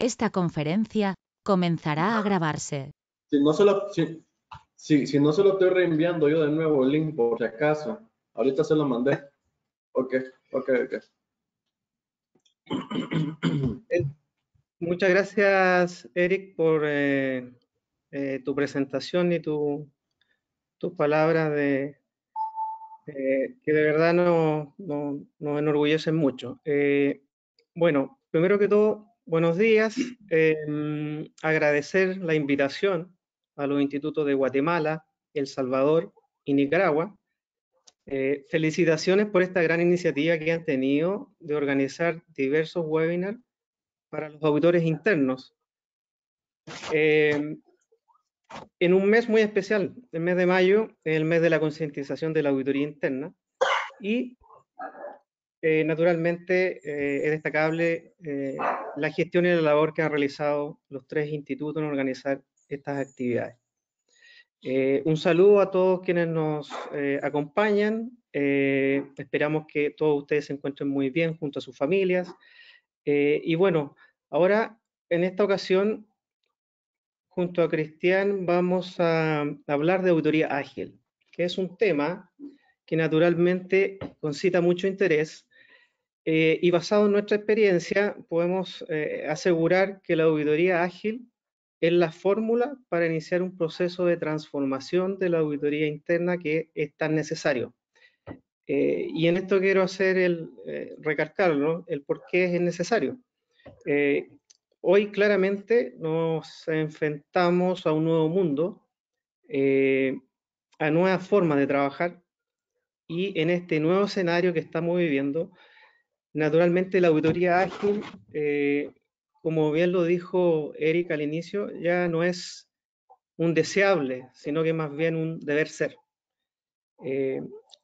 Esta conferencia comenzará a grabarse. Si no se lo estoy reenviando yo de nuevo el link, por si acaso. Ahorita se lo mandé. Ok. Muchas gracias, Eric, por tu presentación y tus palabras que de verdad nos enorgullecen mucho. Bueno, primero que todo, buenos días. Agradecer la invitación a los institutos de Guatemala, El Salvador y Nicaragua. Felicitaciones por esta gran iniciativa que han tenido de organizar diversos webinars para los auditores internos. En un mes muy especial, el mes de mayo, el mes de la concientización de la auditoría interna, y naturalmente es destacable la gestión y la labor que han realizado los tres institutos en organizar estas actividades. Un saludo a todos quienes nos acompañan. Esperamos que todos ustedes se encuentren muy bien junto a sus familias. Y bueno, ahora en esta ocasión, junto a Cristian, vamos a hablar de auditoría ágil, que es un tema que naturalmente concita mucho interés, y basado en nuestra experiencia podemos asegurar que la auditoría ágil es la fórmula para iniciar un proceso de transformación de la auditoría interna que es tan necesario. Y en esto quiero hacer recalcarlo, el por qué es necesario. Hoy claramente nos enfrentamos a un nuevo mundo, a nuevas formas de trabajar, y en este nuevo escenario que estamos viviendo, naturalmente la auditoría ágil, como bien lo dijo Eric al inicio, ya no es un deseable, sino que más bien un deber ser.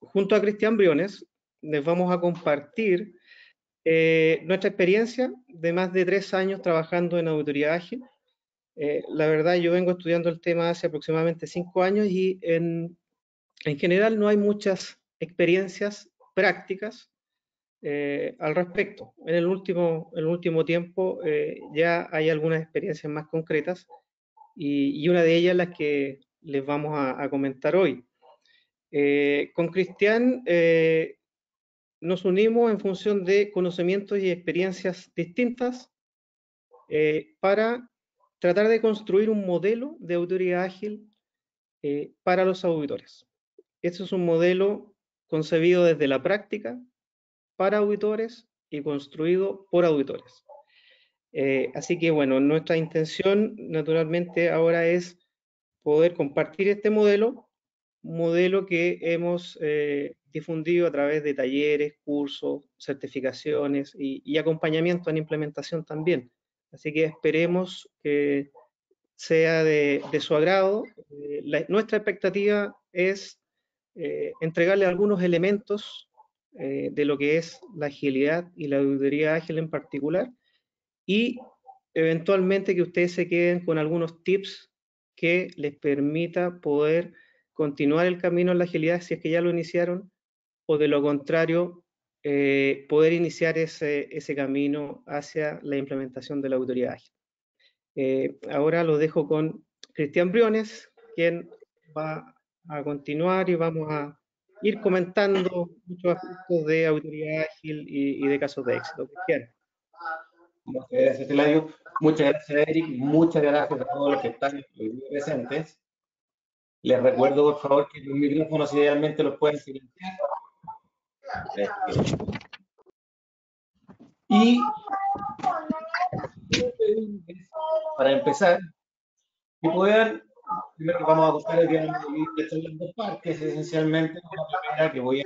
Junto a Cristian Briones, les vamos a compartir nuestra experiencia de más de 3 años trabajando en auditoría ágil. La verdad, yo vengo estudiando el tema hace aproximadamente 5 años y en general no hay muchas experiencias prácticas al respecto. En el último tiempo ya hay algunas experiencias más concretas, y una de ellas es la que les vamos a comentar hoy. Con Cristian nos unimos en función de conocimientos y experiencias distintas para tratar de construir un modelo de auditoría ágil para los auditores. Este es un modelo concebido desde la práctica, para auditores y construido por auditores. Así que bueno, nuestra intención naturalmente ahora es poder compartir este modelo que hemos difundido a través de talleres, cursos, certificaciones y acompañamiento en implementación también. Así que esperemos que sea de su agrado. Nuestra expectativa es entregarle algunos elementos de lo que es la agilidad y la auditoría ágil en particular, y eventualmente que ustedes se queden con algunos tips que les permita poder continuar el camino en la agilidad si es que ya lo iniciaron, o de lo contrario poder iniciar ese camino hacia la implementación de la auditoría ágil. Ahora los dejo con Cristian Briones, quien va a continuar, y vamos a ir comentando muchos aspectos de auditoría ágil y de casos de éxito. Muchas gracias, Eladio. Muchas gracias, Eric. Muchas gracias a todos los que están presentes. Les recuerdo, por favor, que los micrófonos idealmente los pueden silenciar. Y para empezar, que puedan... Primero que vamos a contar el diálogo de hecho en dos partes, esencialmente. La primera que voy a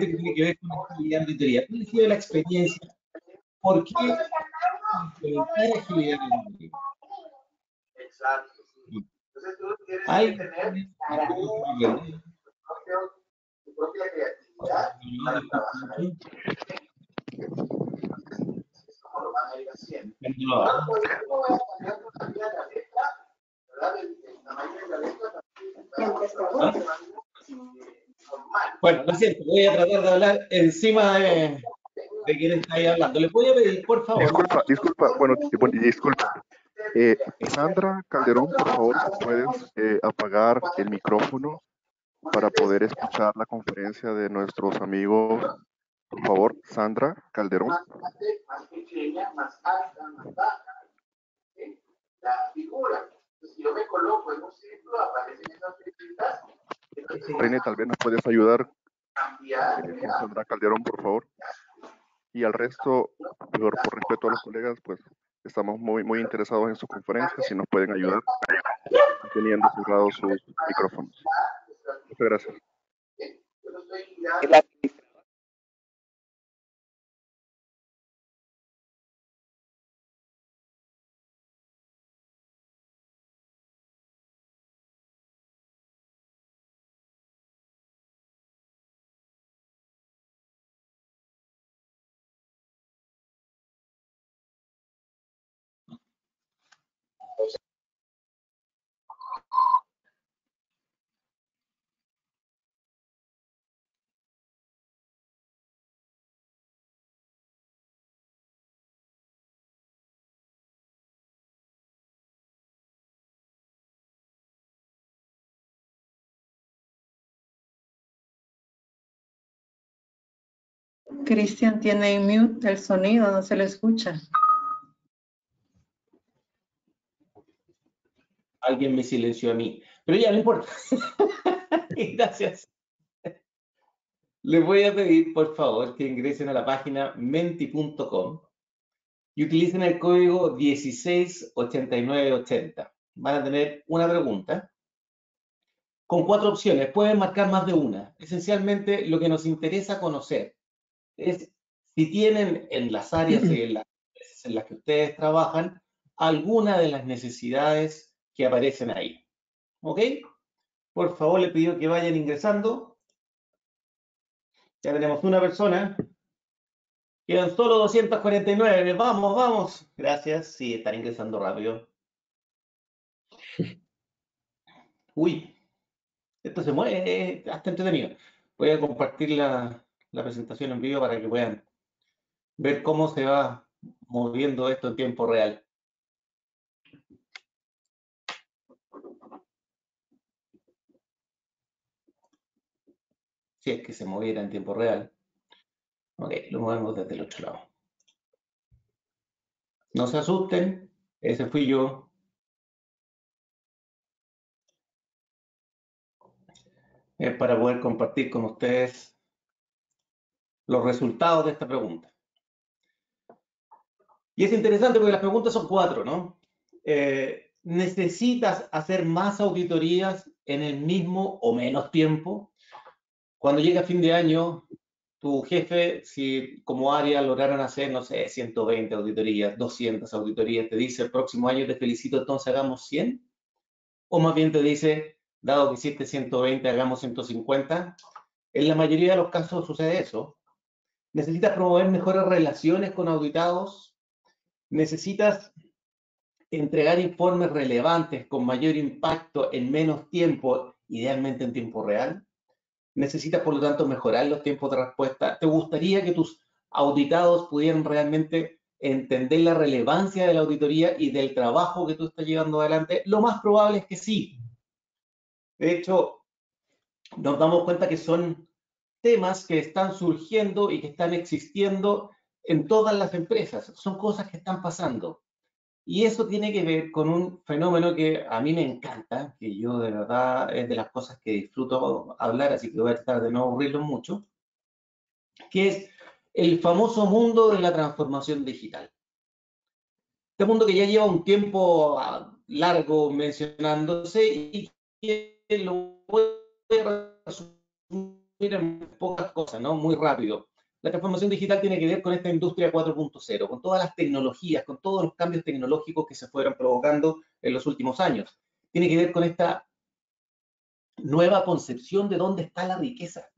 que tiene que ver con la agilidad de auditoría. ¿Cuál ha sido la experiencia? ¿Por qué implementar agilidad en auditoría? Exacto. Entonces tú tienes que tener tu propia creatividad para trabajar. Lo van a ir haciendo. No voy a cambiar todavía la letra, ¿verdad? El tamaño de la letra también. Bueno, lo siento, voy a tratar de hablar encima de de quién estáis hablando. ¿Le voy a pedir, por favor? Disculpa. Sandra Calderón, por favor, si puedes apagar el micrófono para poder escuchar la conferencia de nuestros amigos. Por favor, Sandra Calderón. Más pequeña, más alta, más baja. La figura. Si yo me coloco en un círculo, aparecen esas figuritas. René, tal vez nos puedes ayudar. Sandra Calderón, por favor. Y al resto, por respeto a los colegas, pues estamos muy interesados en sus conferencias. Si nos pueden ayudar, teniendo cerrados sus micrófonos. Muchas gracias. Cristian tiene en mute el sonido, no se le escucha. Alguien me silenció a mí, pero ya no importa. Gracias. Les voy a pedir, por favor, que ingresen a la página menti.com y utilicen el código 168980. Van a tener una pregunta con 4 opciones. Pueden marcar más de una. Esencialmente, lo que nos interesa conocer es si tienen en las áreas en las que ustedes trabajan alguna de las necesidades que aparecen ahí. ¿Ok? Por favor, les pido que vayan ingresando. Ya tenemos una persona. Quedan solo 249. ¡Vamos, vamos! Gracias. Sí, están ingresando rápido. Uy. Esto se mueve. Hasta entretenido. Voy a compartir la presentación en vivo para que puedan ver cómo se va moviendo esto en tiempo real. Si es que se moviera en tiempo real. Ok, lo movemos desde el otro lado. No se asusten, ese fui yo. Es para poder compartir con ustedes los resultados de esta pregunta. Y es interesante porque las preguntas son 4, ¿no? ¿Necesitas hacer más auditorías en el mismo o menos tiempo? Cuando llega fin de año, tu jefe, si como área lograron hacer, no sé, 120 auditorías, 200 auditorías, te dice el próximo año te felicito, entonces hagamos 100. O más bien te dice, dado que hiciste 120, hagamos 150. En la mayoría de los casos sucede eso. Necesitas promover mejores relaciones con auditados. Necesitas entregar informes relevantes con mayor impacto en menos tiempo, idealmente en tiempo real. Necesitas, por lo tanto, mejorar los tiempos de respuesta. ¿Te gustaría que tus auditados pudieran realmente entender la relevancia de la auditoría y del trabajo que tú estás llevando adelante? Lo más probable es que sí. De hecho, nos damos cuenta que son temas que están surgiendo y que están existiendo en todas las empresas. Son cosas que están pasando. Y eso tiene que ver con un fenómeno que a mí me encanta, que yo de verdad es de las cosas que disfruto hablar, así que voy a tratar de no aburrirlo mucho, que es el famoso mundo de la transformación digital. Este mundo que ya lleva un tiempo largo mencionándose y que lo voy a resumir en pocas cosas, ¿no? Muy rápido. La transformación digital tiene que ver con esta industria 4.0, con todas las tecnologías, con todos los cambios tecnológicos que se fueron provocando en los últimos años. Tiene que ver con esta nueva concepción de dónde está la riqueza.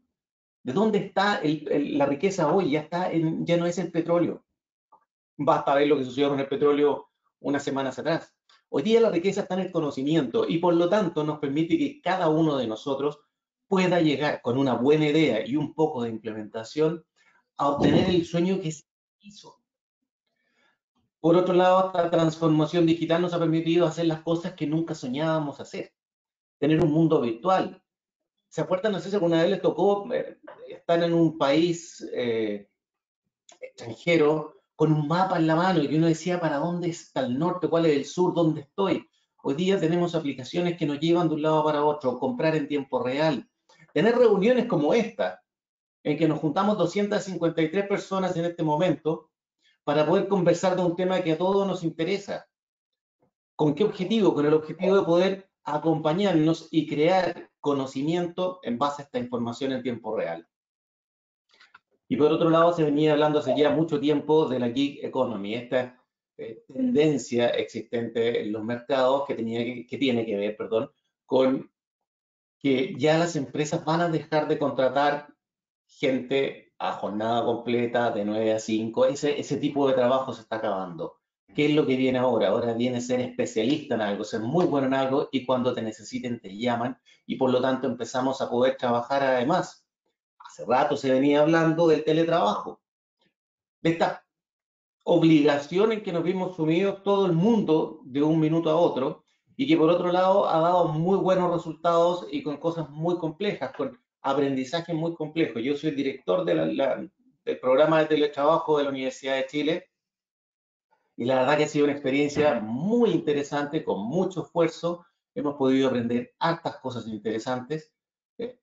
De dónde está la riqueza hoy, ya no es el petróleo. Basta ver lo que sucedió con el petróleo unas semanas atrás. Hoy día la riqueza está en el conocimiento y por lo tanto nos permite que cada uno de nosotros pueda llegar con una buena idea y un poco de implementación a obtener el sueño que se hizo. Por otro lado, esta transformación digital nos ha permitido hacer las cosas que nunca soñábamos hacer. Tener un mundo virtual. ¿Se acuerdan? No sé si alguna vez les tocó estar en un país extranjero con un mapa en la mano y que uno decía para dónde está el norte, cuál es el sur, dónde estoy. Hoy día tenemos aplicaciones que nos llevan de un lado para otro, comprar en tiempo real. Tener reuniones como esta, en que nos juntamos 253 personas en este momento, para poder conversar de un tema que a todos nos interesa. ¿Con qué objetivo? Con el objetivo de poder acompañarnos y crear conocimiento en base a esta información en tiempo real. Y por otro lado, se venía hablando hace ya mucho tiempo de la gig economy, esta tendencia existente en los mercados que tiene que ver con que ya las empresas van a dejar de contratar gente a jornada completa, de 9 a 5, ese tipo de trabajo se está acabando. ¿Qué es lo que viene ahora? Ahora viene ser especialista en algo, ser muy bueno en algo, y cuando te necesiten te llaman, y por lo tanto empezamos a poder trabajar además. Hace rato se venía hablando del teletrabajo, de esta obligación en que nos vimos sumidos todo el mundo de un minuto a otro, y que por otro lado ha dado muy buenos resultados y con cosas muy complejas, con aprendizaje muy complejo. Yo soy director del programa de teletrabajo de la Universidad de Chile y la verdad que ha sido una experiencia muy interesante, con mucho esfuerzo. Hemos podido aprender hartas cosas interesantes,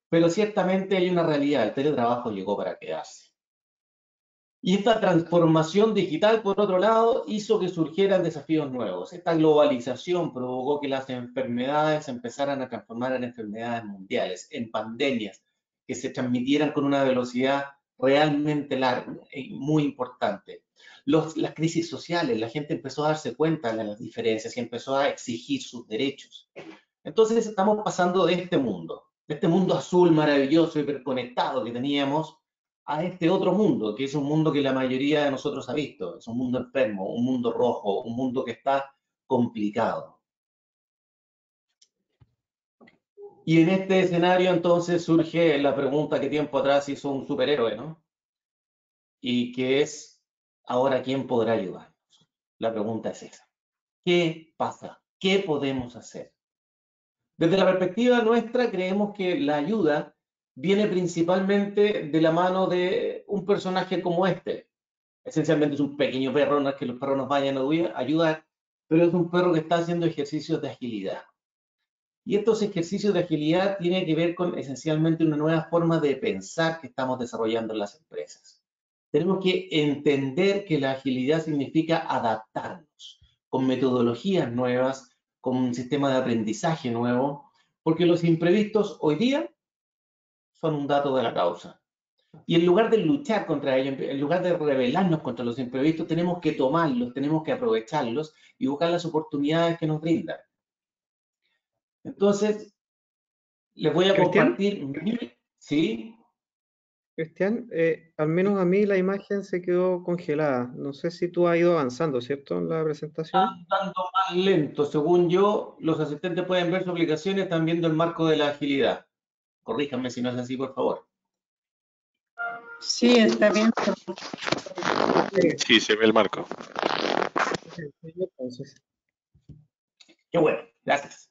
pero ciertamente hay una realidad: el teletrabajo llegó para quedarse. Y esta transformación digital, por otro lado, hizo que surgieran desafíos nuevos. Esta globalización provocó que las enfermedades se empezaran a transformar en enfermedades mundiales, en pandemias, que se transmitieran con una velocidad realmente larga y muy importante. Las crisis sociales, la gente empezó a darse cuenta de las diferencias y empezó a exigir sus derechos. Entonces estamos pasando de este mundo azul maravilloso, hiperconectado que teníamos, a este otro mundo, que es un mundo que la mayoría de nosotros ha visto. Es un mundo enfermo, un mundo rojo, un mundo que está complicado. Y en este escenario entonces surge la pregunta que tiempo atrás hizo un superhéroe, ¿no? Y que es, ahora, ¿quién podrá ayudarnos? La pregunta es esa. ¿Qué pasa? ¿Qué podemos hacer? Desde la perspectiva nuestra creemos que la ayuda viene principalmente de la mano de un personaje como este. Esencialmente es un pequeño perro, no es que los perros nos vayan a ayudar, pero es un perro que está haciendo ejercicios de agilidad. Y estos ejercicios de agilidad tienen que ver con esencialmente una nueva forma de pensar que estamos desarrollando en las empresas. Tenemos que entender que la agilidad significa adaptarnos con metodologías nuevas, con un sistema de aprendizaje nuevo, porque los imprevistos hoy día son un dato de la causa. Y en lugar de luchar contra ellos, en lugar de rebelarnos contra los imprevistos, tenemos que tomarlos, tenemos que aprovecharlos y buscar las oportunidades que nos brindan. Entonces, les voy a compartir. ¿Sí? Cristian, al menos a mí la imagen se quedó congelada. No sé si tú has ido avanzando, ¿cierto?, en la presentación. Andando más lento. Según yo, los asistentes pueden ver sus aplicaciones, están viendo el marco de la agilidad. Corríjanme si no es así, por favor. Sí, está bien. Sí, se ve el marco. Qué bueno, gracias.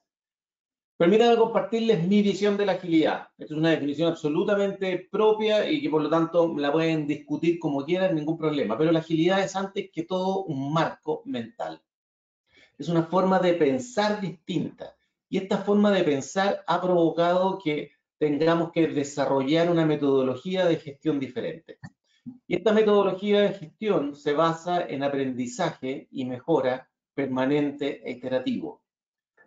Permítanme compartirles mi visión de la agilidad. Esta es una definición absolutamente propia y que por lo tanto la pueden discutir como quieran, ningún problema. Pero la agilidad es antes que todo un marco mental. Es una forma de pensar distinta. Y esta forma de pensar ha provocado que tengamos que desarrollar una metodología de gestión diferente. Y esta metodología de gestión se basa en aprendizaje y mejora permanente e iterativo.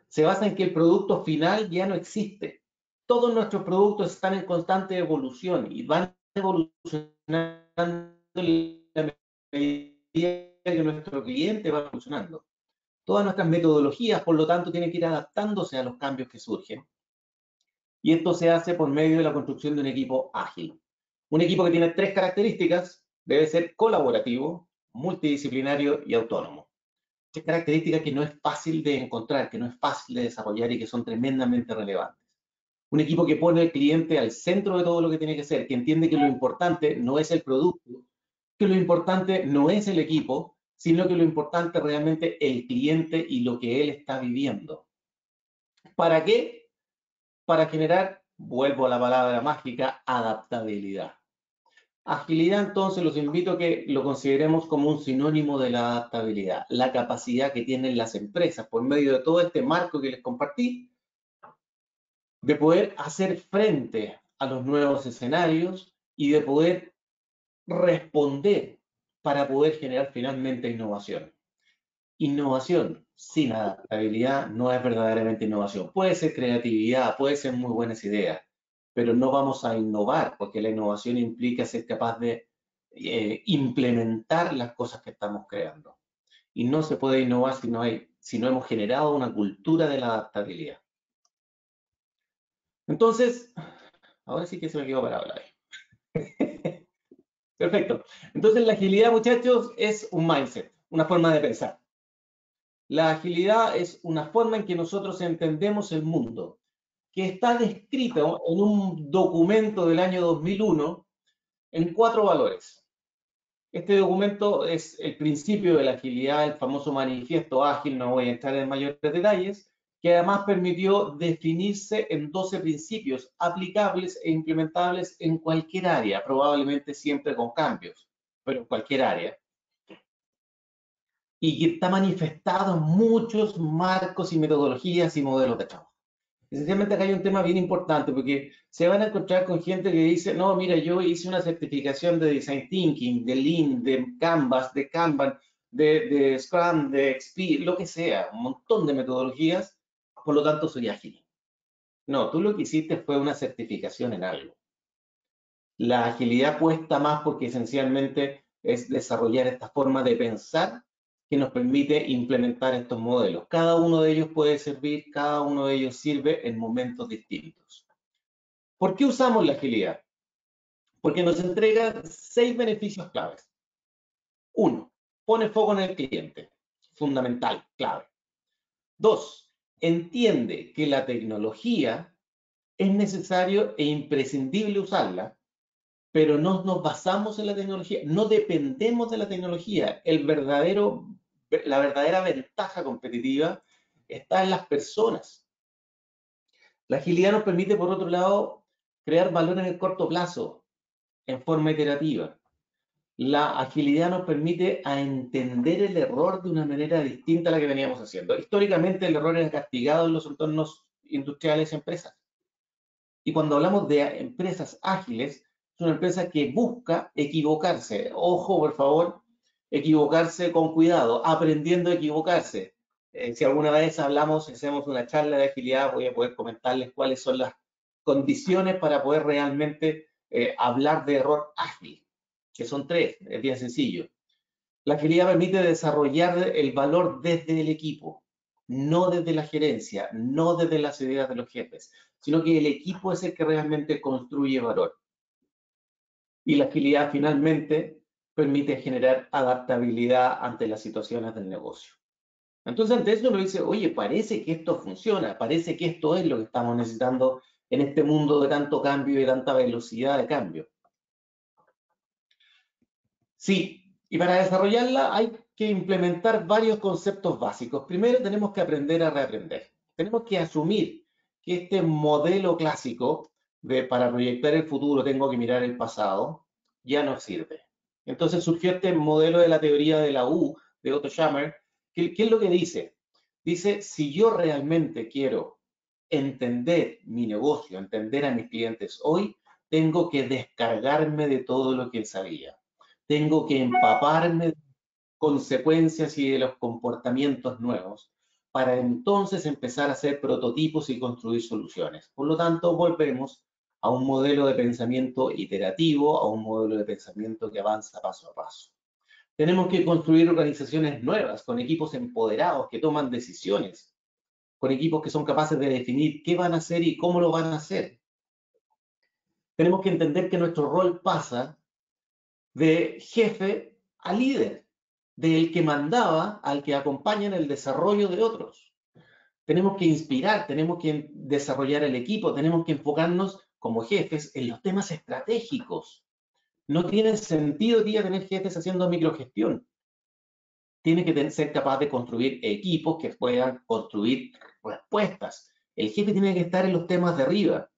Se basa en que el producto final ya no existe. Todos nuestros productos están en constante evolución y van evolucionando en la medida que nuestro cliente va evolucionando. Todas nuestras metodologías, por lo tanto, tienen que ir adaptándose a los cambios que surgen. Y esto se hace por medio de la construcción de un equipo ágil. Un equipo que tiene tres características: debe ser colaborativo, multidisciplinario y autónomo. Características que no es fácil de encontrar, que no es fácil de desarrollar y que son tremendamente relevantes. Un equipo que pone al cliente al centro de todo lo que tiene que ser, que entiende que lo importante no es el producto, que lo importante no es el equipo, sino que lo importante realmente es el cliente y lo que él está viviendo. ¿Para qué? Para generar, vuelvo a la palabra mágica, adaptabilidad. Agilidad, entonces, los invito a que lo consideremos como un sinónimo de la adaptabilidad, la capacidad que tienen las empresas, por medio de todo este marco que les compartí, de poder hacer frente a los nuevos escenarios y de poder responder para poder generar finalmente innovación. Innovación sin adaptabilidad no es verdaderamente innovación. Puede ser creatividad, puede ser muy buenas ideas, pero no vamos a innovar, porque la innovación implica ser capaz de implementar las cosas que estamos creando. Y no se puede innovar si no hemos generado una cultura de la adaptabilidad. Entonces, ahora sí que se me quedó para hablar. Perfecto. Entonces, la agilidad, muchachos, es un mindset, una forma de pensar. La agilidad es una forma en que nosotros entendemos el mundo, que está descrito en un documento del año 2001 en 4 valores. Este documento es el principio de la agilidad, el famoso manifiesto ágil, no voy a entrar en mayores detalles, que además permitió definirse en 12 principios aplicables e implementables en cualquier área, probablemente siempre con cambios, pero en cualquier área. Y que está manifestado en muchos marcos y metodologías y modelos de trabajo. Esencialmente acá hay un tema bien importante, porque se van a encontrar con gente que dice, no, mira, yo hice una certificación de Design Thinking, de Lean, de Canvas, de Kanban, de Scrum, de XP, lo que sea, un montón de metodologías, por lo tanto soy ágil. No, tú lo que hiciste fue una certificación en algo. La agilidad cuesta más porque esencialmente es desarrollar esta forma de pensar que nos permite implementar estos modelos. Cada uno de ellos puede servir, cada uno de ellos sirve en momentos distintos. ¿Por qué usamos la agilidad? Porque nos entrega 6 beneficios claves. 1. Pone foco en el cliente. Fundamental, clave. 2. Entiende que la tecnología es necesario e imprescindible usarla, pero no nos basamos en la tecnología, no dependemos de la tecnología. La verdadera ventaja competitiva está en las personas. La agilidad nos permite, por otro lado, crear valor en el corto plazo, en forma iterativa. La agilidad nos permite entender el error de una manera distinta a la que veníamos haciendo. Históricamente, el error era castigado en los entornos industriales y empresas. Y cuando hablamos de empresas ágiles, es una empresa que busca equivocarse. Ojo, por favor, equivocarse con cuidado, aprendiendo a equivocarse. Si alguna vez hablamos, hacemos una charla de agilidad, voy a poder comentarles cuáles son las condiciones para poder realmente hablar de error ágil, que son 3, es bien sencillo. La agilidad permite desarrollar el valor desde el equipo, no desde la gerencia, no desde las ideas de los jefes, sino que el equipo es el que realmente construye valor. Y la agilidad finalmente permite generar adaptabilidad ante las situaciones del negocio. Entonces, ante eso uno dice, oye, parece que esto funciona, parece que esto es lo que estamos necesitando en este mundo de tanto cambio y de tanta velocidad de cambio. Sí, y para desarrollarla hay que implementar varios conceptos básicos. Primero, tenemos que aprender a reaprender. Tenemos que asumir que este modelo clásico de para proyectar el futuro tengo que mirar el pasado, ya no sirve. Entonces surgió este modelo de la teoría de la U, de Otto Scharmer, que es lo que dice. Dice, si yo realmente quiero entender mi negocio, entender a mis clientes hoy, tengo que descargarme de todo lo que sabía. Tengo que empaparme de consecuencias y de los comportamientos nuevos para entonces empezar a hacer prototipos y construir soluciones. Por lo tanto, volvemos a un modelo de pensamiento iterativo, a un modelo de pensamiento que avanza paso a paso. Tenemos que construir organizaciones nuevas, con equipos empoderados que toman decisiones, con equipos que son capaces de definir qué van a hacer y cómo lo van a hacer. Tenemos que entender que nuestro rol pasa de jefe a líder, del que mandaba al que acompaña en el desarrollo de otros. Tenemos que inspirar, tenemos que desarrollar el equipo, tenemos que enfocarnos como jefes en los temas estratégicos, No tiene sentido, tía, tener jefes haciendo microgestión. Tiene que ser capaz de construir equipos que puedan construir respuestas. El jefe tiene que estar en los temas de arriba.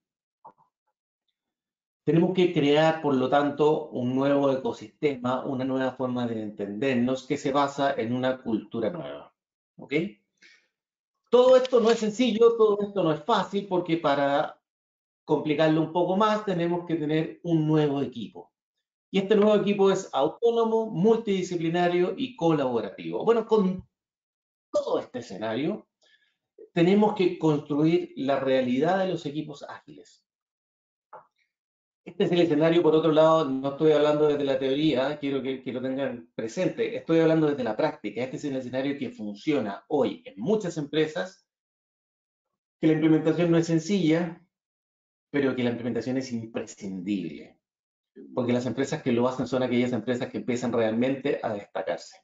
Tenemos que crear, por lo tanto, un nuevo ecosistema, una nueva forma de entendernos que se basa en una cultura nueva. ¿Ok? Todo esto no es sencillo, todo esto no es fácil, porque para complicarlo un poco más tenemos que tener un nuevo equipo. Y este nuevo equipo es autónomo, multidisciplinario y colaborativo. Bueno, con todo este escenario, tenemos que construir la realidad de los equipos ágiles. Este es el escenario, por otro lado, no estoy hablando desde la teoría, quiero que lo tengan presente, estoy hablando desde la práctica. Este es el escenario que funciona hoy en muchas empresas, que la implementación no es sencilla, pero que la implementación es imprescindible. Porque las empresas que lo hacen son aquellas empresas que empiezan realmente a destacarse.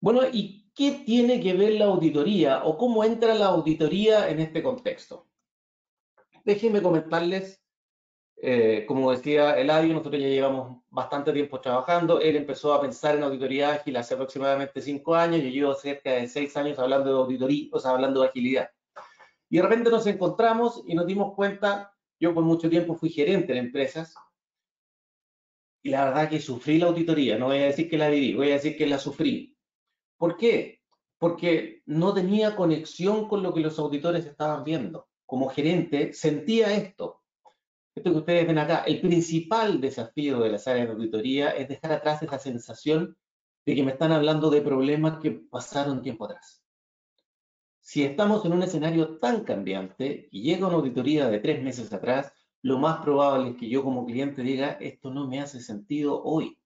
Bueno, ¿y qué tiene que ver la auditoría o cómo entra la auditoría en este contexto? Déjenme comentarles. Como decía Eladio, nosotros ya llevamos bastante tiempo trabajando. Él empezó a pensar en auditoría ágil hace aproximadamente 5 años. Yo llevo cerca de 6 años hablando de auditoría, o sea, hablando de agilidad. Y de repente nos encontramos y nos dimos cuenta. Yo por mucho tiempo fui gerente en empresas y la verdad que sufrí la auditoría. No voy a decir que la viví, voy a decir que la sufrí. ¿Por qué? Porque no tenía conexión con lo que los auditores estaban viendo. Como gerente sentía esto. Esto que ustedes ven acá, el principal desafío de las áreas de auditoría es dejar atrás esa sensación de que me están hablando de problemas que pasaron tiempo atrás. Si estamos en un escenario tan cambiante y llega una auditoría de 3 meses atrás, lo más probable es que yo como cliente diga, esto no me hace sentido hoy.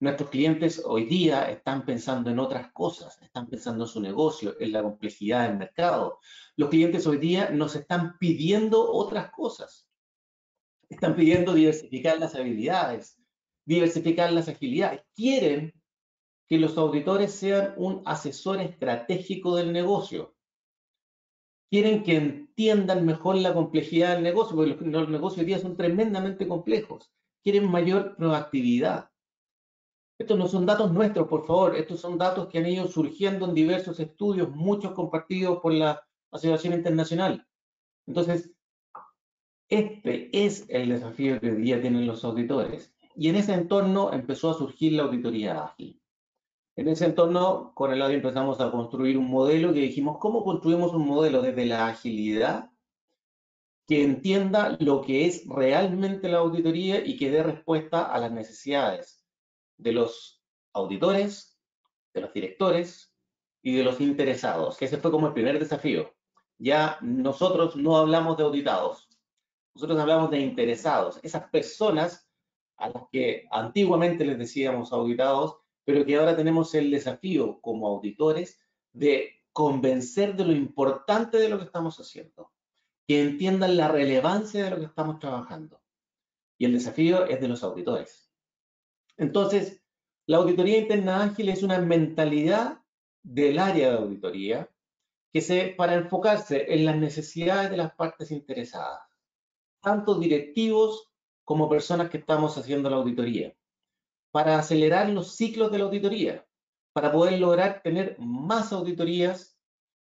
Nuestros clientes hoy día están pensando en otras cosas, están pensando en su negocio, en la complejidad del mercado. Los clientes hoy día nos están pidiendo otras cosas. Están pidiendo diversificar las habilidades, diversificar las agilidades. Quieren que los auditores sean un asesor estratégico del negocio. Quieren que entiendan mejor la complejidad del negocio, porque los negocios hoy día son tremendamente complejos. Quieren mayor proactividad. Estos no son datos nuestros, por favor. Estos son datos que han ido surgiendo en diversos estudios, muchos compartidos por la Asociación Internacional. Entonces, este es el desafío que hoy día tienen los auditores. Y en ese entorno empezó a surgir la auditoría ágil. En ese entorno, con Eladio empezamos a construir un modelo que dijimos, ¿cómo construimos un modelo desde la agilidad que entienda lo que es realmente la auditoría y que dé respuesta a las necesidades de los auditores, de los directores y de los interesados? Ese fue como el primer desafío. Ya nosotros no hablamos de auditados. Nosotros hablamos de interesados, esas personas a las que antiguamente les decíamos auditados, pero que ahora tenemos el desafío como auditores de convencer de lo importante de lo que estamos haciendo, que entiendan la relevancia de lo que estamos trabajando. Y el desafío es de los auditores. Entonces, la auditoría interna ágil es una mentalidad del área de auditoría para enfocarse en las necesidades de las partes interesadas, tanto directivos como personas que estamos haciendo la auditoría, para acelerar los ciclos de la auditoría, para poder lograr tener más auditorías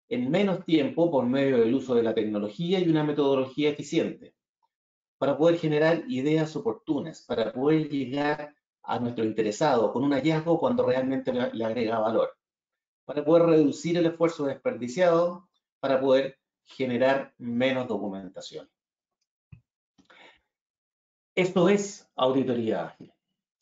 en menos tiempo por medio del uso de la tecnología y una metodología eficiente, para poder generar ideas oportunas, para poder llegar a nuestro interesado con un hallazgo cuando realmente le agrega valor, para poder reducir el esfuerzo desperdiciado, para poder generar menos documentación. Esto es auditoría ágil.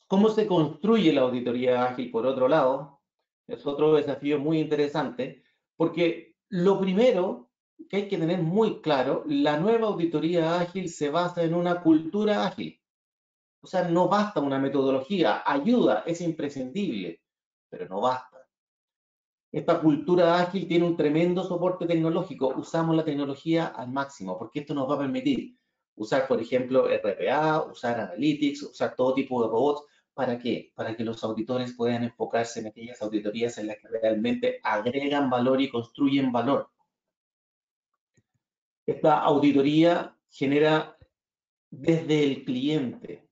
¿Cómo se construye la auditoría ágil, por otro lado? Es otro desafío muy interesante, porque lo primero que hay que tener muy claro, la nueva auditoría ágil se basa en una cultura ágil. O sea, no basta una metodología, ayuda, es imprescindible, pero no basta. Esta cultura ágil tiene un tremendo soporte tecnológico, usamos la tecnología al máximo, porque esto nos va a permitir usar, por ejemplo, RPA, usar Analytics, usar todo tipo de robots. ¿Para qué? Para que los auditores puedan enfocarse en aquellas auditorías en las que realmente agregan valor y construyen valor. Esta auditoría genera desde el cliente,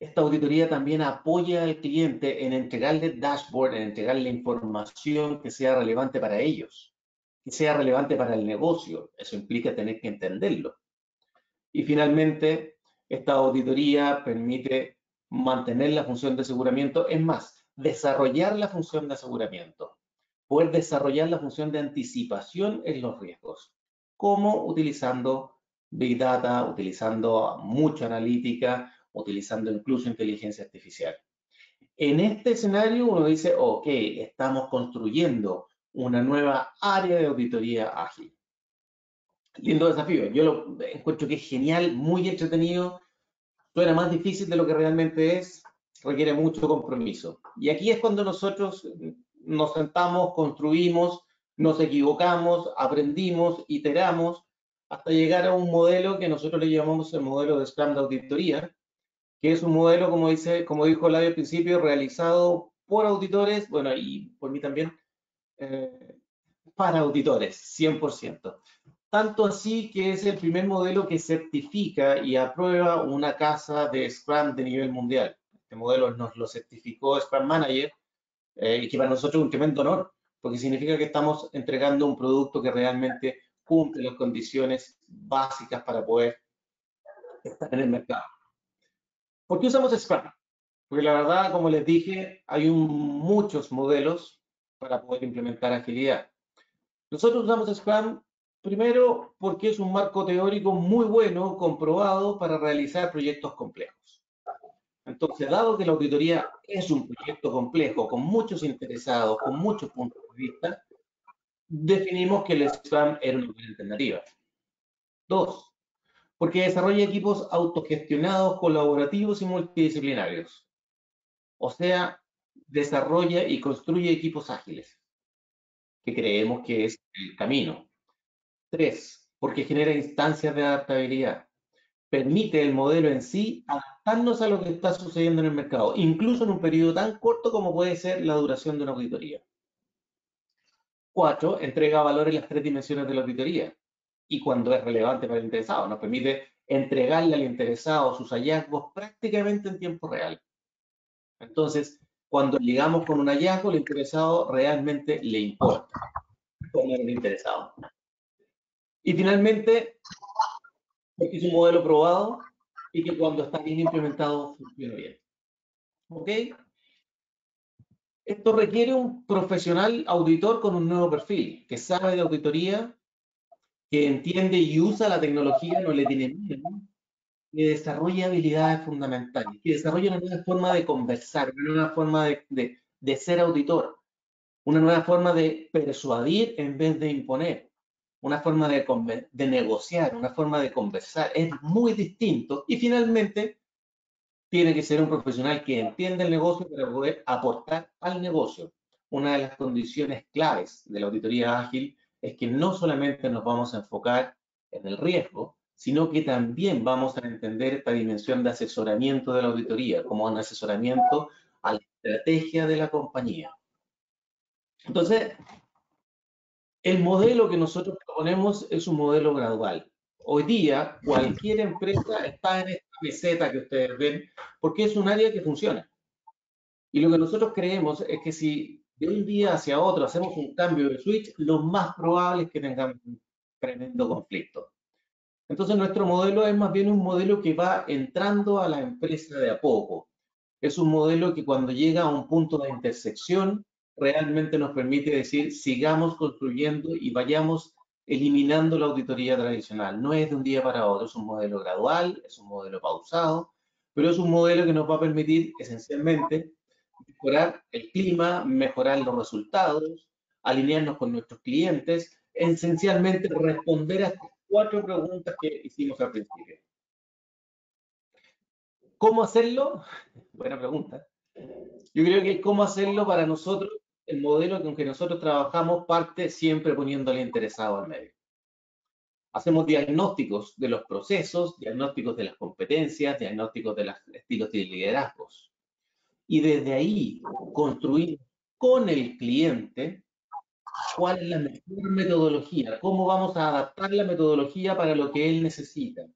Esta auditoría también apoya al cliente en entregarle dashboard, en entregarle información que sea relevante para ellos, que sea relevante para el negocio. Eso implica tener que entenderlo. Y finalmente, esta auditoría permite mantener la función de aseguramiento, es más, desarrollar la función de aseguramiento, poder desarrollar la función de anticipación en los riesgos. ¿Cómo? Utilizando Big Data, utilizando mucha analítica, utilizando incluso inteligencia artificial. En este escenario uno dice, ok, estamos construyendo una nueva área de auditoría ágil. Lindo desafío, yo lo encuentro que es genial, muy entretenido, suena más difícil de lo que realmente es, requiere mucho compromiso. Y aquí es cuando nosotros nos sentamos, construimos, nos equivocamos, aprendimos, iteramos, hasta llegar a un modelo que nosotros le llamamos el modelo de Scrum de auditoría, que es un modelo, como dijo Eladio al principio, realizado por auditores, bueno, y por mí también, para auditores, 100%. Tanto así que es el primer modelo que certifica y aprueba una casa de Scrum de nivel mundial. Este modelo nos lo certificó Scrum Manager, y que para nosotros es un tremendo honor, porque significa que estamos entregando un producto que realmente cumple las condiciones básicas para poder estar en el mercado. ¿Por qué usamos Scrum? Porque la verdad, como les dije, hay muchos modelos para poder implementar agilidad. Nosotros usamos Scrum primero porque es un marco teórico muy bueno, comprobado para realizar proyectos complejos. Entonces, dado que la auditoría es un proyecto complejo, con muchos interesados, con muchos puntos de vista, definimos que el Scrum era una buena alternativa. Dos, porque desarrolla equipos autogestionados, colaborativos y multidisciplinarios. O sea, desarrolla y construye equipos ágiles, que creemos que es el camino. Tres, porque genera instancias de adaptabilidad. Permite el modelo en sí adaptarnos a lo que está sucediendo en el mercado, incluso en un periodo tan corto como puede ser la duración de una auditoría. Cuatro, entrega valor en las tres dimensiones de la auditoría. Y cuando es relevante para el interesado, nos permite entregarle al interesado sus hallazgos prácticamente en tiempo real. Entonces, cuando llegamos con un hallazgo, el interesado realmente le importa. Como el interesado. Y finalmente, es un modelo probado y que cuando está bien implementado, funciona bien. ¿Ok? Esto requiere un profesional auditor con un nuevo perfil, que sabe de auditoría, que entiende y usa la tecnología, no le tiene miedo, que desarrolla habilidades fundamentales, que desarrolla una nueva forma de conversar, una nueva forma de ser auditor, una nueva forma de persuadir en vez de imponer, una forma de negociar, una forma de conversar. Es muy distinto. Y finalmente, tiene que ser un profesional que entiende el negocio para poder aportar al negocio. Una de las condiciones claves de la auditoría ágil es que no solamente nos vamos a enfocar en el riesgo, sino que también vamos a entender esta dimensión de asesoramiento de la auditoría, como un asesoramiento a la estrategia de la compañía. Entonces, el modelo que nosotros proponemos es un modelo gradual. Hoy día, cualquier empresa está en esta meseta que ustedes ven, porque es un área que funciona. Y lo que nosotros creemos es que si de un día hacia otro hacemos un cambio de switch, lo más probable es que tengamos un tremendo conflicto. Entonces nuestro modelo es más bien un modelo que va entrando a la empresa de a poco. Es un modelo que cuando llega a un punto de intersección, realmente nos permite decir, sigamos construyendo y vayamos eliminando la auditoría tradicional. No es de un día para otro, es un modelo gradual, es un modelo pausado, pero es un modelo que nos va a permitir esencialmente mejorar el clima, mejorar los resultados, alinearnos con nuestros clientes, esencialmente responder a estas cuatro preguntas que hicimos al principio. ¿Cómo hacerlo? Buena pregunta. Yo creo que cómo hacerlo para nosotros, el modelo con que nosotros trabajamos parte siempre poniendo al interesado al medio. Hacemos diagnósticos de los procesos, diagnósticos de las competencias, diagnósticos de los estilos de liderazgos. Y desde ahí construir con el cliente cuál es la mejor metodología, cómo vamos a adaptar la metodología para lo que él necesita.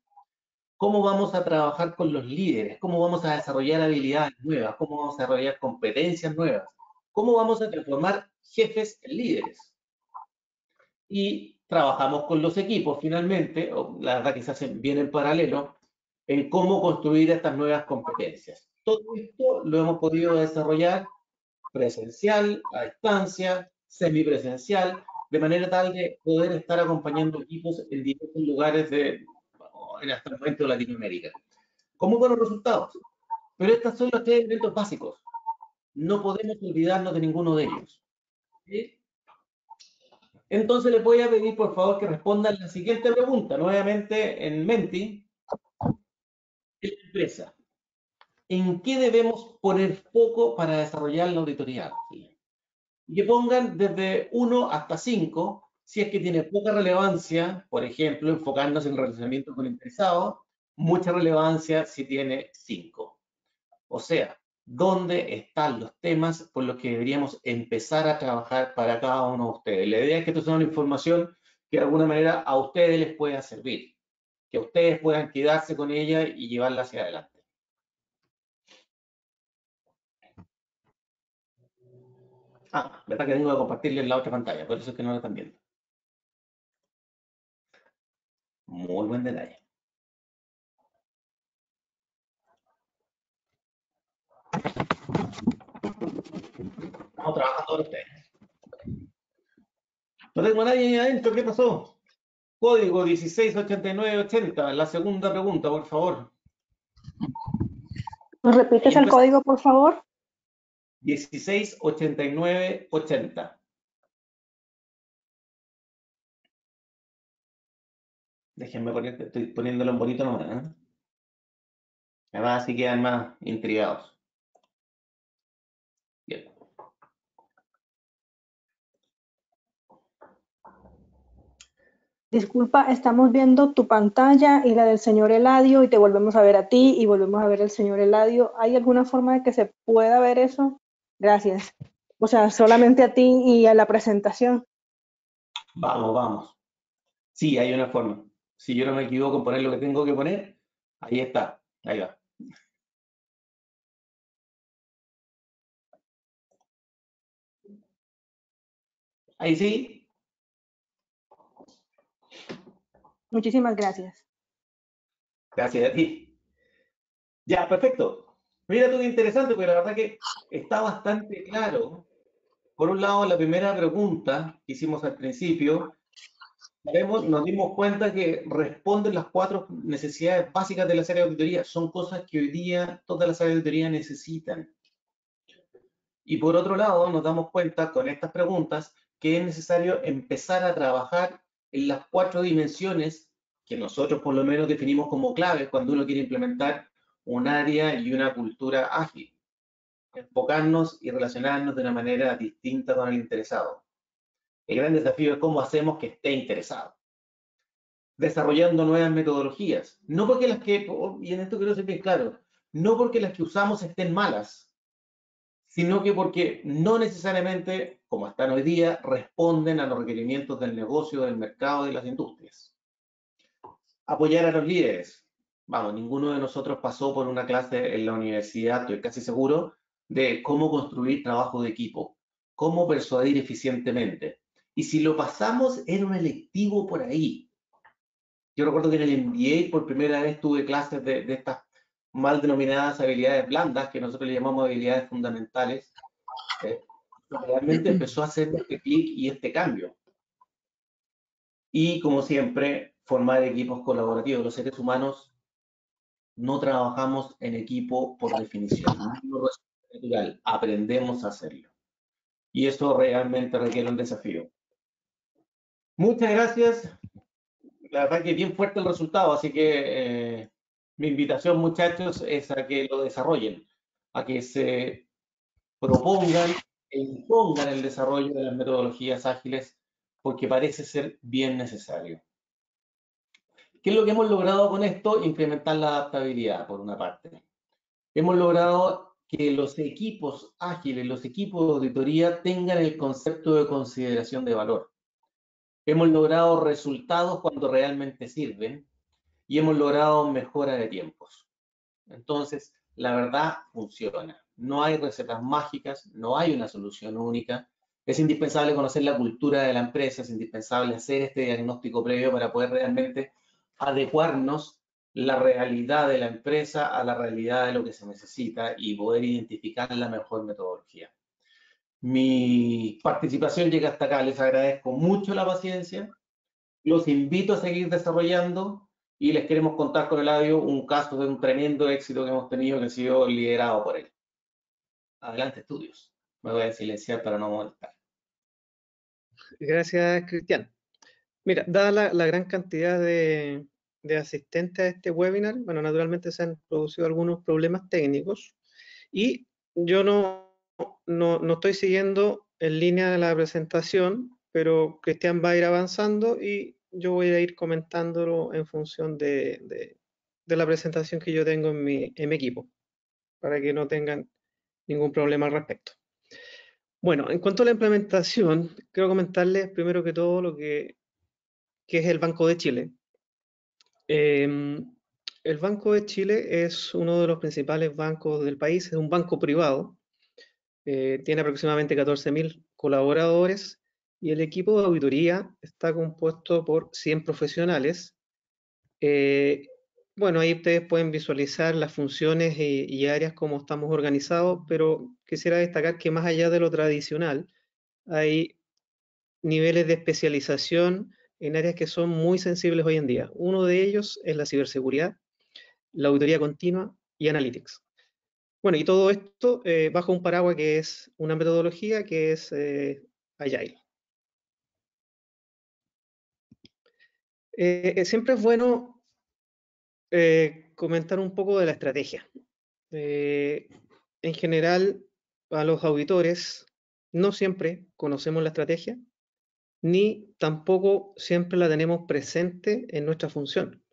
cómo vamos a trabajar con los líderes, cómo vamos a desarrollar habilidades nuevas, cómo vamos a desarrollar competencias nuevas, cómo vamos a transformar jefes en líderes. Y trabajamos con los equipos finalmente, o la verdad quizás viene en paralelo, en cómo construir estas nuevas competencias. Todo esto lo hemos podido desarrollar presencial, a distancia, semipresencial, de manera tal de poder estar acompañando equipos en diversos lugares de, en hasta el momento de Latinoamérica, con muy buenos resultados. Pero estos son los tres elementos básicos. No podemos olvidarnos de ninguno de ellos. ¿Sí? Entonces les voy a pedir por favor que respondan la siguiente pregunta, nuevamente en Menti. En la empresa, ¿en qué debemos poner foco para desarrollar la auditoría? Y que pongan desde 1 hasta 5, si es que tiene poca relevancia, por ejemplo, enfocándose en relacionamiento con interesados, mucha relevancia si tiene 5. O sea, ¿dónde están los temas por los que deberíamos empezar a trabajar para cada uno de ustedes? La idea es que esto sea una información que de alguna manera a ustedes les pueda servir, que ustedes puedan quedarse con ella y llevarla hacia adelante. Ah, verdad que tengo que compartirle en la otra pantalla, por eso es que no la están viendo. Muy buen detalle. Estamos trabajando con ustedes. No tengo a nadie ahí adentro, ¿qué pasó? Código 168980, la segunda pregunta, por favor. ¿Nos repites el código, por favor? 168980. Déjenme poner, estoy poniéndolo en bonito nomás, ¿eh? Además, así quedan más intrigados. Bien. Disculpa, estamos viendo tu pantalla y la del señor Eladio y te volvemos a ver a ti y volvemos a ver al señor Eladio. ¿Hay alguna forma de que se pueda ver eso? Gracias. O sea, solamente a ti y a la presentación. Vamos. Sí, hay una forma. Si yo no me equivoco en poner lo que tengo que poner, ahí está, ahí va. Ahí sí. Muchísimas gracias. Gracias a ti. Ya, perfecto. Mira tú qué interesante, porque la verdad que está bastante claro. Por un lado, la primera pregunta que hicimos al principio, nos dimos cuenta que responden las 4 necesidades básicas de la área de auditoría. Son cosas que hoy día todas las áreas de auditoría necesitan. Y por otro lado, nos damos cuenta con estas preguntas que es necesario empezar a trabajar en las 4 dimensiones que nosotros por lo menos definimos como claves cuando uno quiere implementar un área y una cultura ágil. Enfocarnos y relacionarnos de una manera distinta con el interesado. El gran desafío es cómo hacemos que esté interesado. Desarrollando nuevas metodologías. No porque las que, y en esto quiero ser bien claro, no porque las que usamos estén malas, sino que porque no necesariamente como están hoy día, responden a los requerimientos del negocio, del mercado y de las industrias. Apoyar a los líderes. Vamos, ninguno de nosotros pasó por una clase en la universidad, estoy casi seguro, de cómo construir trabajo de equipo, cómo persuadir eficientemente. Y si lo pasamos, era un electivo por ahí. Yo recuerdo que en el MBA por primera vez tuve clases de estas mal denominadas habilidades blandas, que nosotros le llamamos habilidades fundamentales, realmente empezó a hacer este clic y este cambio. Y como siempre, formar equipos colaborativos. Los seres humanos no trabajamos en equipo por definición. No es natural, aprendemos a hacerlo. Y eso realmente requiere un desafío. Muchas gracias. La verdad que es bien fuerte el resultado, así que mi invitación, muchachos, es a que lo desarrollen, a que se propongan e impongan el desarrollo de las metodologías ágiles porque parece ser bien necesario. ¿Qué es lo que hemos logrado con esto? Incrementar la adaptabilidad, por una parte. Hemos logrado que los equipos ágiles, los equipos de auditoría, tengan el concepto de consideración de valor. Hemos logrado resultados cuando realmente sirven y hemos logrado mejora de tiempos. Entonces, la verdad funciona. No hay recetas mágicas, no hay una solución única. Es indispensable conocer la cultura de la empresa, es indispensable hacer este diagnóstico previo para poder realmente adecuarnos la realidad de la empresa a la realidad de lo que se necesita y poder identificar la mejor metodología. Mi participación llega hasta acá. Les agradezco mucho la paciencia. Los invito a seguir desarrollando y les queremos contar con Eladio un caso de un tremendo éxito que hemos tenido que ha sido liderado por él. Adelante, estudios. Me voy a silenciar para no molestar. Gracias, Cristian. Mira, dada la gran cantidad de asistentes a este webinar, bueno, naturalmente se han producido algunos problemas técnicos y yo no estoy siguiendo en línea de la presentación, pero Cristian va a ir avanzando y yo voy a ir comentándolo en función de la presentación que yo tengo en mi equipo, para que no tengan ningún problema al respecto. Bueno, en cuanto a la implementación, quiero comentarles primero que todo lo que es el Banco de Chile. El Banco de Chile es uno de los principales bancos del país, es un banco privado. Tiene aproximadamente 14.000 colaboradores y el equipo de auditoría está compuesto por 100 profesionales. Bueno, ahí ustedes pueden visualizar las funciones y áreas como estamos organizados, pero quisiera destacar que más allá de lo tradicional, hay niveles de especialización en áreas que son muy sensibles hoy en día. Uno de ellos es la ciberseguridad, la auditoría continua y analytics. Bueno, y todo esto bajo un paraguas que es una metodología que es Agile. Siempre es bueno comentar un poco de la estrategia. En general, a los auditores no siempre conocemos la estrategia, ni tampoco siempre la tenemos presente en nuestra función.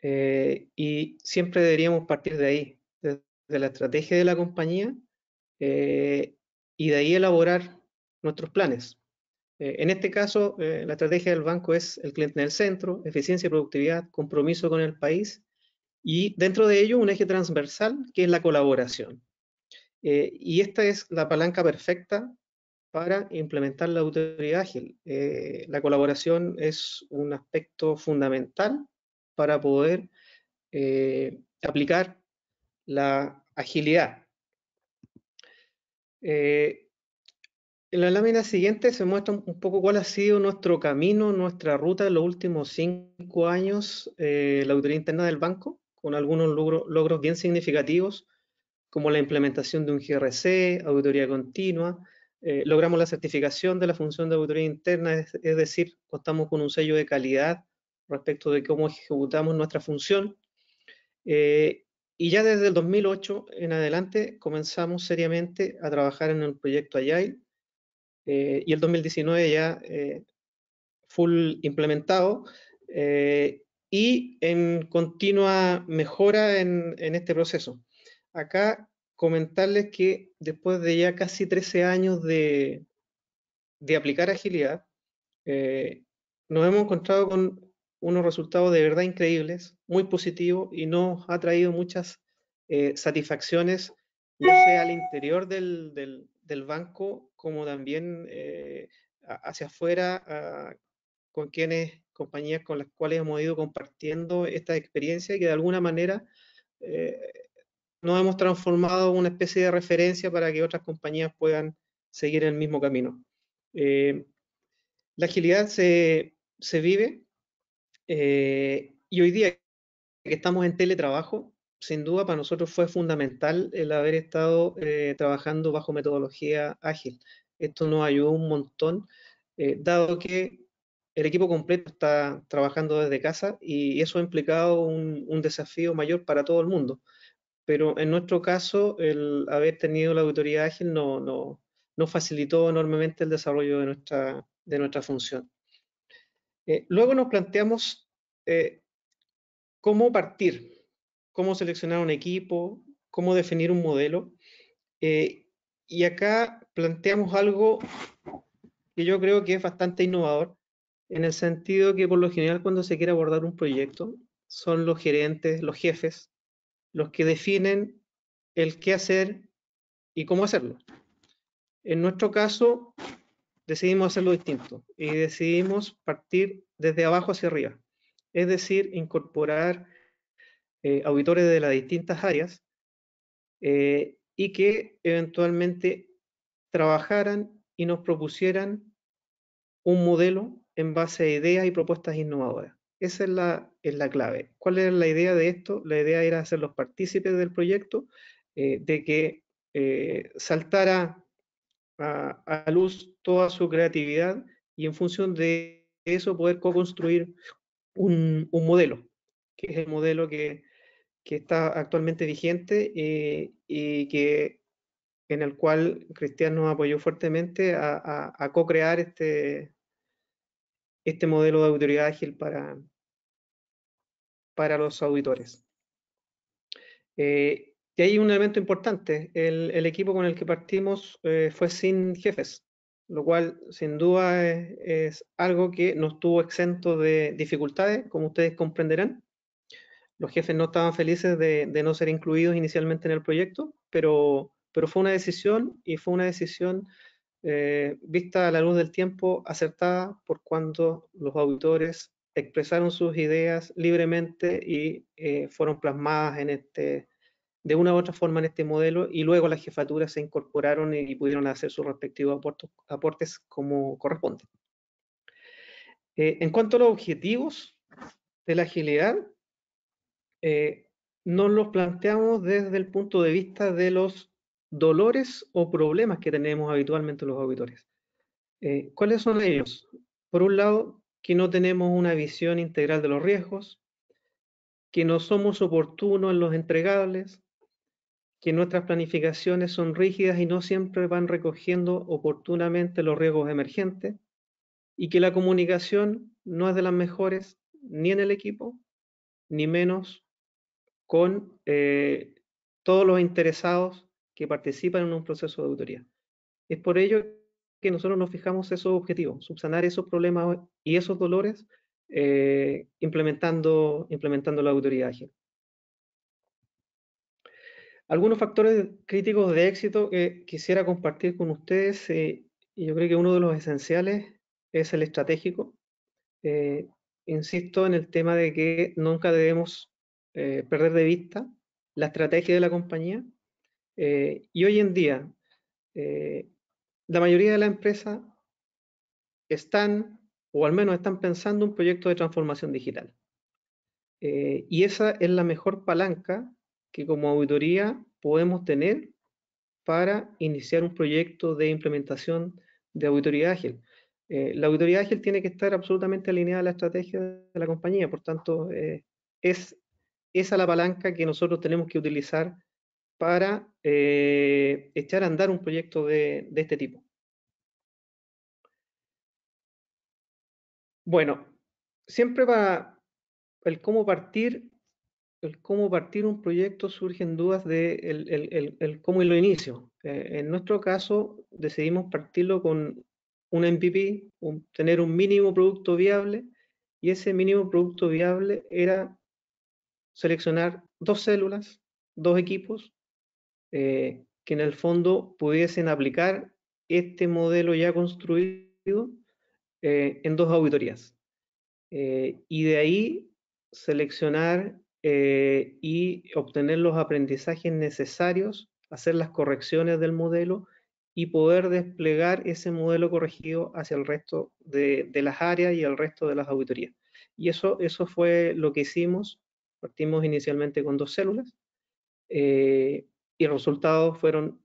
Y siempre deberíamos partir de ahí, de la estrategia de la compañía y de ahí elaborar nuestros planes. En este caso, la estrategia del banco es el cliente en el centro, eficiencia y productividad, compromiso con el país y dentro de ello un eje transversal que es la colaboración. Y esta es la palanca perfecta para implementar la auditoría ágil. La colaboración es un aspecto fundamental para poder aplicar la agilidad. En la lámina siguiente se muestra un poco cuál ha sido nuestro camino, nuestra ruta en los últimos 5 años, la auditoría interna del banco, con algunos logros bien significativos, como la implementación de un GRC, auditoría continua. Logramos la certificación de la función de auditoría interna, es decir, contamos con un sello de calidad respecto de cómo ejecutamos nuestra función. Y ya desde el 2008 en adelante comenzamos seriamente a trabajar en el proyecto Agile y el 2019 ya full implementado y en continua mejora en este proceso. Acá comentarles que después de ya casi 13 años de aplicar agilidad, nos hemos encontrado con unos resultados de verdad increíbles, muy positivos y nos ha traído muchas satisfacciones, ya sea al interior del banco como también hacia afuera con compañías con las cuales hemos ido compartiendo esta experiencia y que de alguna manera nos hemos transformado en una especie de referencia para que otras compañías puedan seguir el mismo camino. La agilidad se vive. Y hoy día que estamos en teletrabajo, sin duda para nosotros fue fundamental el haber estado trabajando bajo metodología ágil. Esto nos ayudó un montón, dado que el equipo completo está trabajando desde casa y eso ha implicado un desafío mayor para todo el mundo. Pero en nuestro caso, el haber tenido la auditoría ágil nos facilitó enormemente el desarrollo de nuestra función. Luego nos planteamos cómo partir, cómo seleccionar un equipo, cómo definir un modelo. Y acá planteamos algo que yo creo que es bastante innovador, en el sentido que por lo general cuando se quiere abordar un proyecto, son los gerentes, los jefes, los que definen el qué hacer y cómo hacerlo. En nuestro caso, decidimos hacerlo distinto y decidimos partir desde abajo hacia arriba. Es decir, incorporar auditores de las distintas áreas y que eventualmente trabajaran y nos propusieran un modelo en base a ideas y propuestas innovadoras. Esa es la clave. ¿Cuál era la idea de esto? La idea era hacer los partícipes del proyecto, de que saltara a luz toda su creatividad y en función de eso poder co-construir un modelo, que es el modelo que está actualmente vigente y que en el cual Cristian nos apoyó fuertemente a co-crear este modelo de auditoría ágil para los auditores. Y hay un elemento importante: el equipo con el que partimos fue sin jefes, lo cual sin duda es algo que no estuvo exento de dificultades, como ustedes comprenderán. Los jefes no estaban felices de no ser incluidos inicialmente en el proyecto, pero fue una decisión, y fue una decisión vista a la luz del tiempo acertada, por cuanto los auditores expresaron sus ideas libremente y fueron plasmadas de una u otra forma en este modelo, y luego las jefaturas se incorporaron y pudieron hacer sus respectivos aportes como corresponde. En cuanto a los objetivos de la agilidad, nos los planteamos desde el punto de vista de los dolores o problemas que tenemos habitualmente los auditores. ¿Cuáles son ellos? Por un lado, que no tenemos una visión integral de los riesgos, que no somos oportunos en los entregables, que nuestras planificaciones son rígidas y no siempre van recogiendo oportunamente los riesgos emergentes, y que la comunicación no es de las mejores ni en el equipo, ni menos con todos los interesados que participan en un proceso de auditoría. Es por ello que nosotros nos fijamos esos objetivos: subsanar esos problemas y esos dolores implementando la auditoría ágil. Algunos factores críticos de éxito que quisiera compartir con ustedes, yo creo que uno de los esenciales es el estratégico. Insisto en el tema de que nunca debemos perder de vista la estrategia de la compañía. Y hoy en día, la mayoría de las empresas están, o al menos están pensando, un proyecto de transformación digital. Y esa es la mejor palanca que como auditoría podemos tener para iniciar un proyecto de implementación de auditoría ágil. La auditoría ágil tiene que estar absolutamente alineada a la estrategia de la compañía, por tanto, es esa la palanca que nosotros tenemos que utilizar para echar a andar un proyecto de este tipo. Bueno, siempre para el cómo partir un proyecto surgen dudas de el cómo y lo inicio. En nuestro caso decidimos partirlo con un MVP, tener un mínimo producto viable, y ese mínimo producto viable era seleccionar dos células, dos equipos, que en el fondo pudiesen aplicar este modelo ya construido en dos auditorías, y de ahí seleccionar y obtener los aprendizajes necesarios, hacer las correcciones del modelo y poder desplegar ese modelo corregido hacia el resto de las áreas y el resto de las auditorías. Y eso fue lo que hicimos. Partimos inicialmente con dos células y los resultados fueron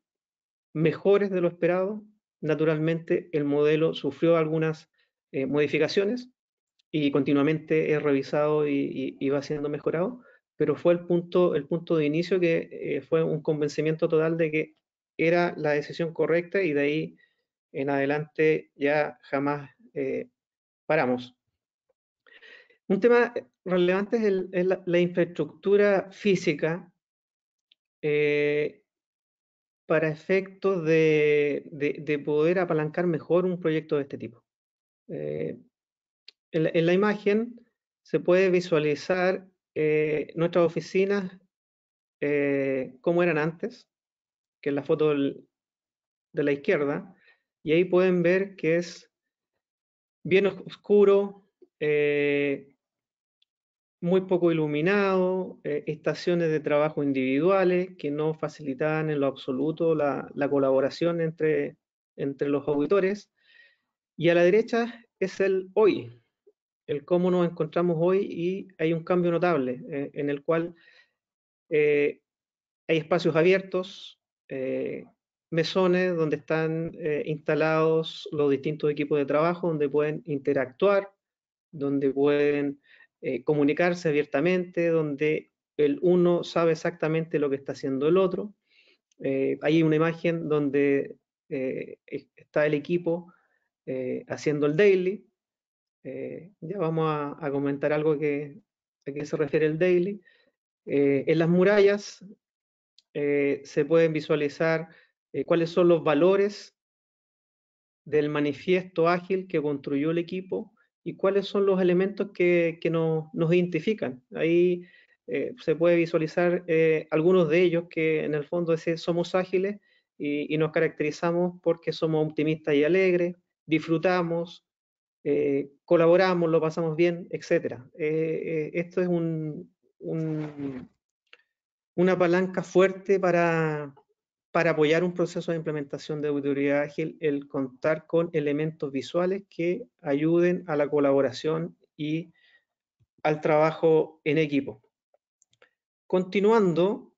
mejores de lo esperado. Naturalmente, el modelo sufrió algunas modificaciones y continuamente es revisado y va siendo mejorado, pero fue el punto de inicio que fue un convencimiento total de que era la decisión correcta, y de ahí en adelante ya jamás paramos. Un tema relevante es la infraestructura física para efectos de poder apalancar mejor un proyecto de este tipo. En la imagen se puede visualizar nuestras oficinas, cómo eran antes, que es la foto de la izquierda, y ahí pueden ver que es bien oscuro, muy poco iluminado, estaciones de trabajo individuales que no facilitaban en lo absoluto la colaboración entre los auditores. Y a la derecha es el hoy, el cómo nos encontramos hoy, y hay un cambio notable en el cual hay espacios abiertos, mesones donde están instalados los distintos equipos de trabajo, donde pueden interactuar, donde pueden comunicarse abiertamente, donde el uno sabe exactamente lo que está haciendo el otro. Hay una imagen donde está el equipo haciendo el daily. Ya vamos a comentar algo a qué se refiere el daily. En las murallas se pueden visualizar cuáles son los valores del manifiesto ágil que construyó el equipo y cuáles son los elementos que nos identifican. Ahí se puede visualizar algunos de ellos, que en el fondo es: somos ágiles y nos caracterizamos porque somos optimistas y alegres, disfrutamos, colaboramos, lo pasamos bien, etc. Esto es una palanca fuerte para apoyar un proceso de implementación de auditoría ágil, el contar con elementos visuales que ayuden a la colaboración y al trabajo en equipo. Continuando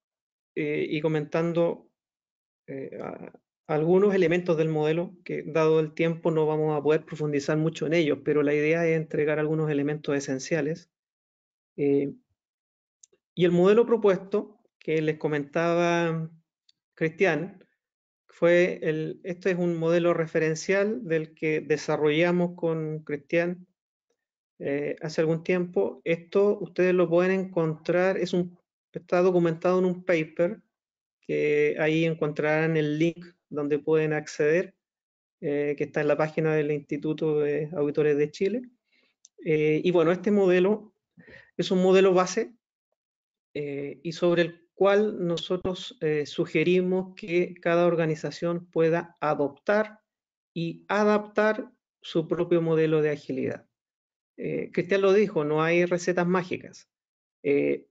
y comentando algunos elementos del modelo, que dado el tiempo no vamos a poder profundizar mucho en ellos, pero la idea es entregar algunos elementos esenciales. Y el modelo propuesto que les comentaba Cristian, este es un modelo referencial del que desarrollamos con Cristian hace algún tiempo. Esto ustedes lo pueden encontrar, está documentado en un paper, que ahí encontrarán el link donde pueden acceder, que está en la página del Instituto de Auditores de Chile. Y bueno, este modelo es un modelo base y sobre el cual nosotros sugerimos que cada organización pueda adoptar y adaptar su propio modelo de agilidad. Cristian lo dijo, no hay recetas mágicas,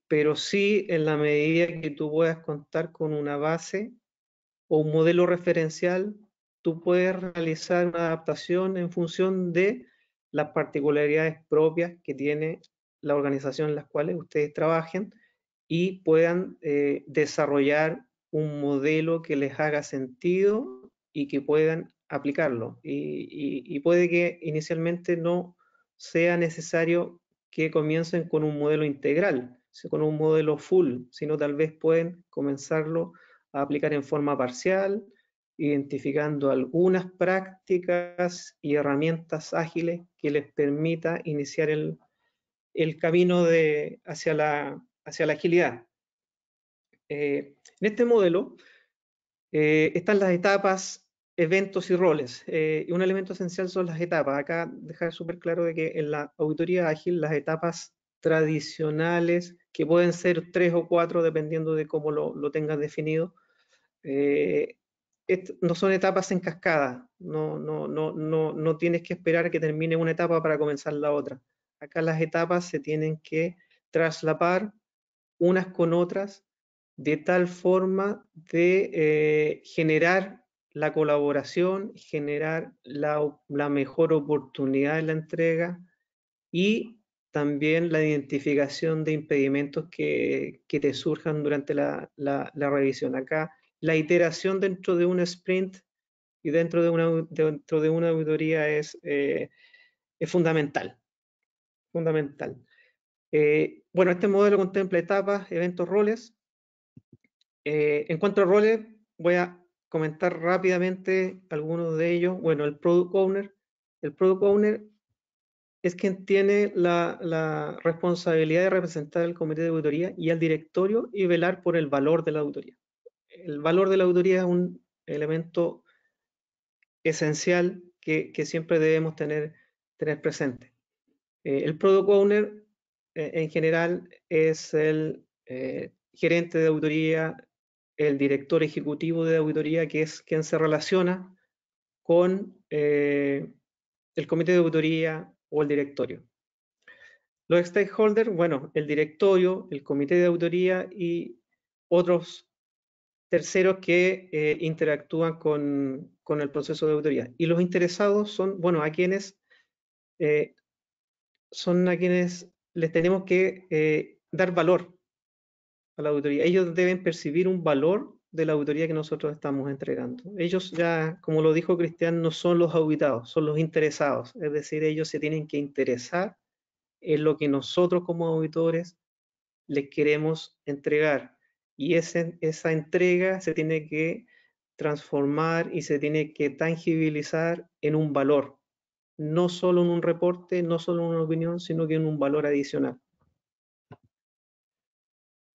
pero sí, en la medida que tú puedas contar con una base o un modelo referencial, tú puedes realizar una adaptación en función de las particularidades propias que tiene la organización en las cuales ustedes trabajen, y puedan desarrollar un modelo que les haga sentido y que puedan aplicarlo. Y puede que inicialmente no sea necesario que comiencen con un modelo integral, con un modelo full, sino tal vez pueden comenzarlo a aplicar en forma parcial, identificando algunas prácticas y herramientas ágiles que les permita iniciar el camino hacia la agilidad. En este modelo están las etapas, eventos y roles. Un elemento esencial son las etapas. Acá dejar súper claro de que en la auditoría ágil las etapas tradicionales, que pueden ser 3 o 4 dependiendo de cómo lo tengas definido, no son etapas en cascada. No tienes que esperar que termine una etapa para comenzar la otra. Acá las etapas se tienen que traslapar unas con otras, de tal forma de generar la colaboración, generar la mejor oportunidad de la entrega y también la identificación de impedimentos que te surjan durante la revisión. Acá la iteración dentro de un sprint y dentro de una auditoría es fundamental. Bueno, este modelo contempla etapas, eventos, roles. En cuanto a roles, voy a comentar rápidamente algunos de ellos. Bueno, el Product Owner. El Product Owner es quien tiene la responsabilidad de representar al comité de auditoría y al directorio y velar por el valor de la auditoría. El valor de la auditoría es un elemento esencial que siempre debemos tener presente. El Product Owner en general es el gerente de auditoría, el director ejecutivo de auditoría, que es quien se relaciona con el comité de auditoría o el directorio. Los stakeholders, bueno, el directorio, el comité de auditoría y otros terceros que interactúan con el proceso de auditoría. Y los interesados son, bueno, a quienes les tenemos que dar valor a la auditoría. Ellos deben percibir un valor de la auditoría que nosotros estamos entregando. Ellos ya, como lo dijo Cristian, no son los auditados, son los interesados. Es decir, ellos se tienen que interesar en lo que nosotros como auditores les queremos entregar. Y esa entrega se tiene que transformar y se tiene que tangibilizar en un valor. No solo en un reporte, no solo en una opinión, sino que en un valor adicional.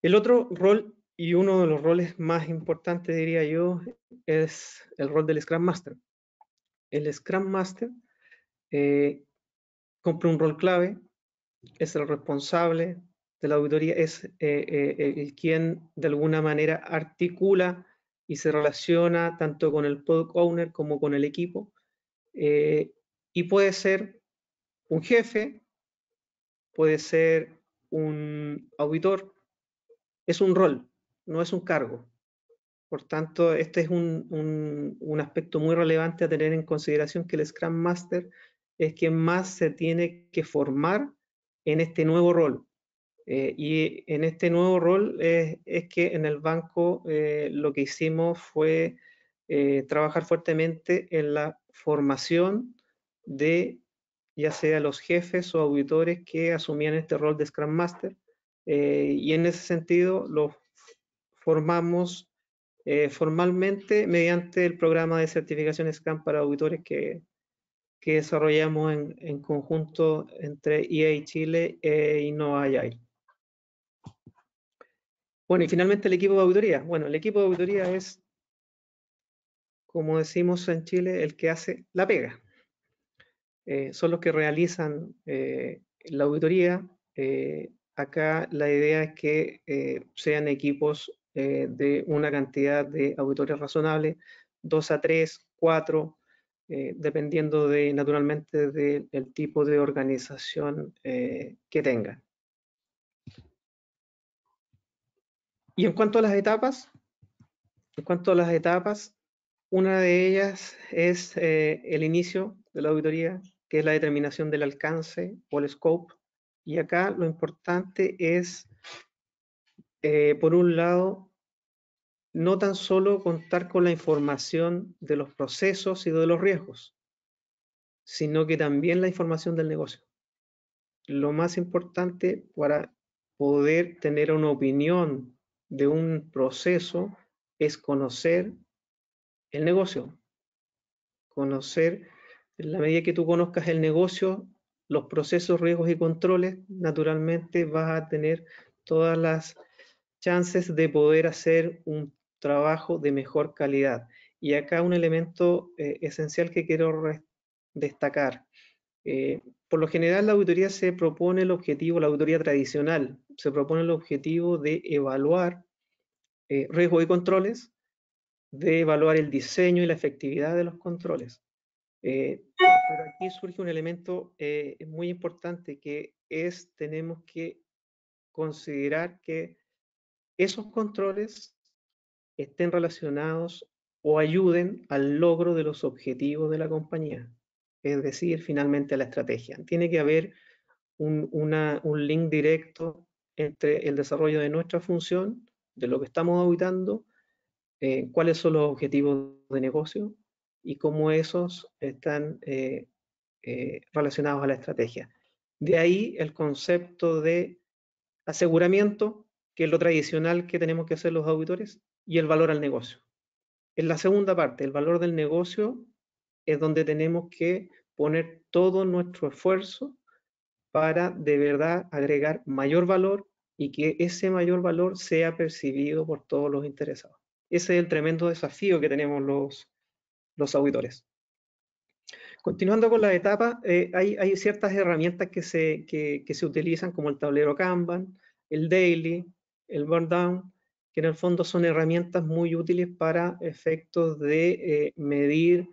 El otro rol, y uno de los roles más importantes, diría yo, es el rol del Scrum Master. El Scrum Master cumple un rol clave, es el responsable de la auditoría, es el quien de alguna manera articula y se relaciona tanto con el Product Owner como con el equipo. Y puede ser un jefe, puede ser un auditor, es un rol, no es un cargo. Por tanto, este es un aspecto muy relevante a tener en consideración, que el Scrum Master es quien más se tiene que formar en este nuevo rol. Y en este nuevo rol es que en el banco lo que hicimos fue trabajar fuertemente en la formación de ya sea los jefes o auditores que asumían este rol de Scrum Master, y en ese sentido los formamos formalmente mediante el programa de certificación Scrum para auditores que desarrollamos en conjunto entre IIA Chile e InnovAI. Bueno, y finalmente el equipo de auditoría. Bueno, el equipo de auditoría es, como decimos en Chile, el que hace la pega. Son los que realizan la auditoría. Acá la idea es que sean equipos de una cantidad de auditores razonable, 2 a 3, 4, dependiendo de, naturalmente, del tipo de organización que tenga. Y en cuanto a las etapas, una de ellas es el inicio de la auditoría, que es la determinación del alcance o el scope. Y acá lo importante es, por un lado, no tan solo contar con la información de los procesos y de los riesgos, sino que también la información del negocio. Lo más importante para poder tener una opinión de un proceso es conocer el negocio. Conocer, en la medida que tú conozcas el negocio, los procesos, riesgos y controles, naturalmente vas a tener todas las chances de poder hacer un trabajo de mejor calidad. Y acá un elemento esencial que quiero destacar. Por lo general la auditoría se propone el objetivo, la auditoría tradicional, se propone el objetivo de evaluar riesgos y controles, de evaluar el diseño y la efectividad de los controles. Pero aquí surge un elemento muy importante, que es, tenemos que considerar que esos controles estén relacionados o ayuden al logro de los objetivos de la compañía, es decir, finalmente a la estrategia. Tiene que haber un link directo entre el desarrollo de nuestra función, de lo que estamos auditando, cuáles son los objetivos de negocio y cómo esos están relacionados a la estrategia. De ahí el concepto de aseguramiento, que es lo tradicional que tenemos que hacer los auditores, y el valor al negocio. En la segunda parte, el valor del negocio, es donde tenemos que poner todo nuestro esfuerzo para de verdad agregar mayor valor y que ese mayor valor sea percibido por todos los interesados. Ese es el tremendo desafío que tenemos los auditores. Continuando con las etapas, hay ciertas herramientas que se utilizan, como el tablero Kanban, el Daily, el Burn Down, que en el fondo son herramientas muy útiles para efectos de medir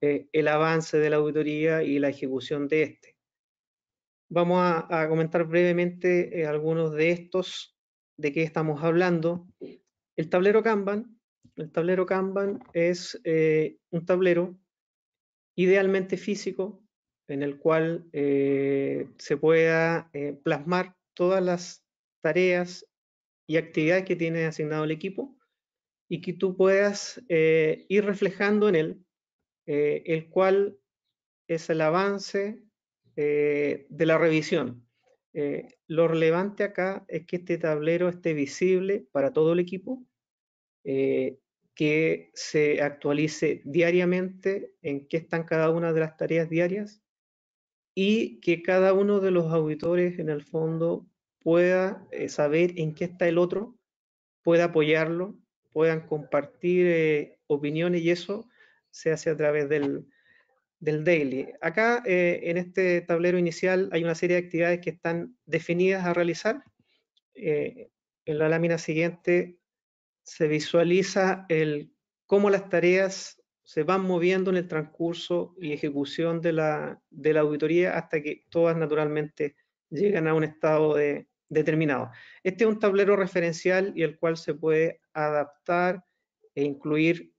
el avance de la auditoría y la ejecución de este. Vamos a comentar brevemente algunos de estos, de qué estamos hablando. El tablero Kanban. El tablero Kanban es un tablero idealmente físico en el cual se pueda plasmar todas las tareas y actividades que tiene asignado el equipo y que tú puedas ir reflejando en él el cual es el avance de la revisión. Lo relevante acá es que este tablero esté visible para todo el equipo, que se actualice diariamente en qué están cada una de las tareas diarias y que cada uno de los auditores en el fondo pueda saber en qué está el otro, pueda apoyarlo, puedan compartir opiniones, y eso se hace a través del Daily. Acá en este tablero inicial hay una serie de actividades que están definidas a realizar. En la lámina siguiente se visualiza cómo las tareas se van moviendo en el transcurso y ejecución de la auditoría hasta que todas naturalmente llegan a un estado determinado. Este es un tablero referencial y el cual se puede adaptar e incluir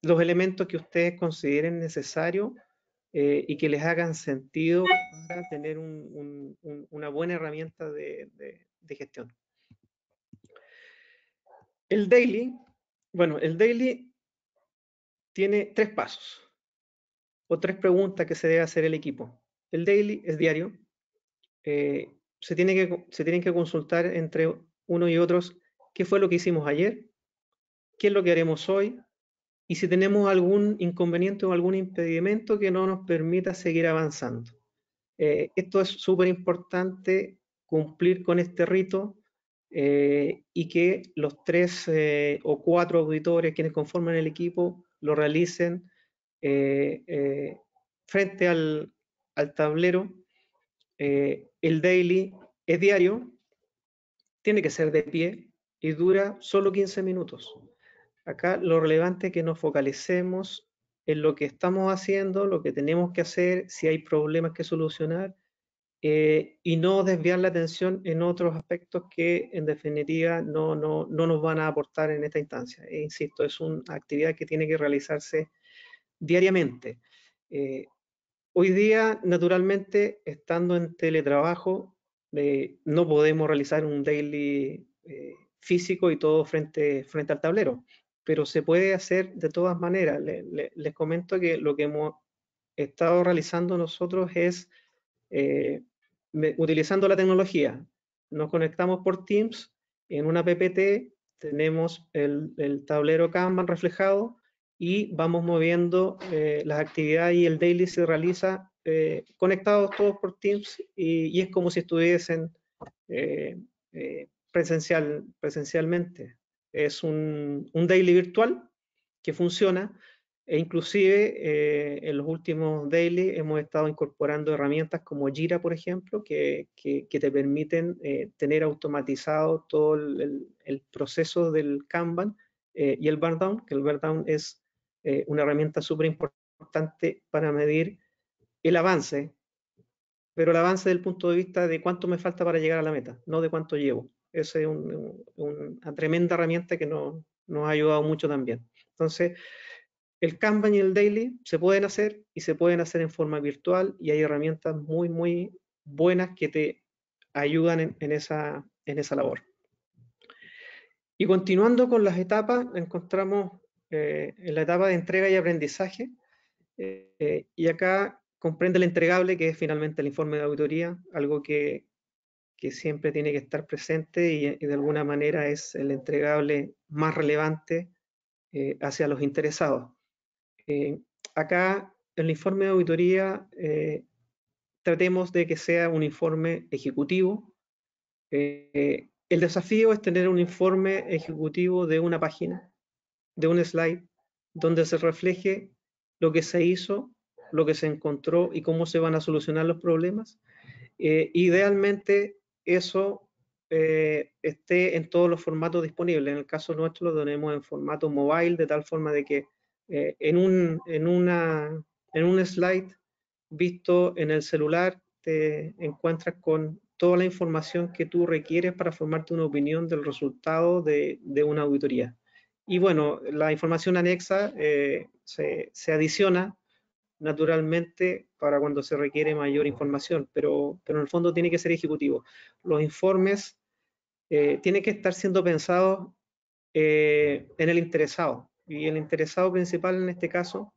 los elementos que ustedes consideren necesarios y que les hagan sentido para tener una buena herramienta de gestión. El Daily, bueno, el Daily tiene tres pasos o tres preguntas que se debe hacer el equipo. El Daily es diario. Se tienen que consultar entre uno y otros qué fue lo que hicimos ayer, qué es lo que haremos hoy, y si tenemos algún inconveniente o algún impedimento que no nos permita seguir avanzando. Esto es súper importante, cumplir con este rito y que los tres o cuatro auditores quienes conforman el equipo lo realicen frente al tablero. El Daily es diario, tiene que ser de pie y dura solo 15 minutos. Acá lo relevante es que nos focalicemos en lo que estamos haciendo, lo que tenemos que hacer, si hay problemas que solucionar, y no desviar la atención en otros aspectos que en definitiva no nos van a aportar en esta instancia. E insisto, es una actividad que tiene que realizarse diariamente. Hoy día, naturalmente, estando en teletrabajo, no podemos realizar un Daily físico y todo frente al tablero, pero se puede hacer de todas maneras. Les comento que lo que hemos estado realizando nosotros es utilizando la tecnología. Nos conectamos por Teams, en una PPT tenemos el tablero Kanban reflejado, y vamos moviendo las actividades, y el Daily se realiza conectados todos por Teams, y es como si estuviesen presencialmente. Es un Daily virtual que funciona, e inclusive en los últimos Daily hemos estado incorporando herramientas como Jira, por ejemplo, que te permiten tener automatizado todo el proceso del Kanban y el Burn Down, que el Burn Down es una herramienta súper importante para medir el avance, pero el avance desde el punto de vista de cuánto me falta para llegar a la meta, no de cuánto llevo. Esa es una tremenda herramienta que nos ha ayudado mucho también. Entonces, el Kanban y el Daily se pueden hacer, y se pueden hacer en forma virtual, y hay herramientas muy, muy buenas que te ayudan en esa labor. Y continuando con las etapas, encontramos en la etapa de entrega y aprendizaje, y acá comprende el entregable, que es finalmente el informe de auditoría, algo que siempre tiene que estar presente, y de alguna manera es el entregable más relevante hacia los interesados. Acá, el informe de auditoría, tratemos de que sea un informe ejecutivo. El desafío es tener un informe ejecutivo de una página, de un slide, donde se refleje lo que se hizo, lo que se encontró y cómo se van a solucionar los problemas. Idealmente eso esté en todos los formatos disponibles. En el caso nuestro lo tenemos en formato mobile, de tal forma de que en un slide visto en el celular te encuentras con toda la información que tú requieres para formarte una opinión del resultado de una auditoría. Y bueno, la información anexa se adiciona naturalmente para cuando se requiere mayor información, pero en el fondo tiene que ser ejecutivo. Los informes tienen que estar siendo pensados en el interesado, y el interesado principal en este caso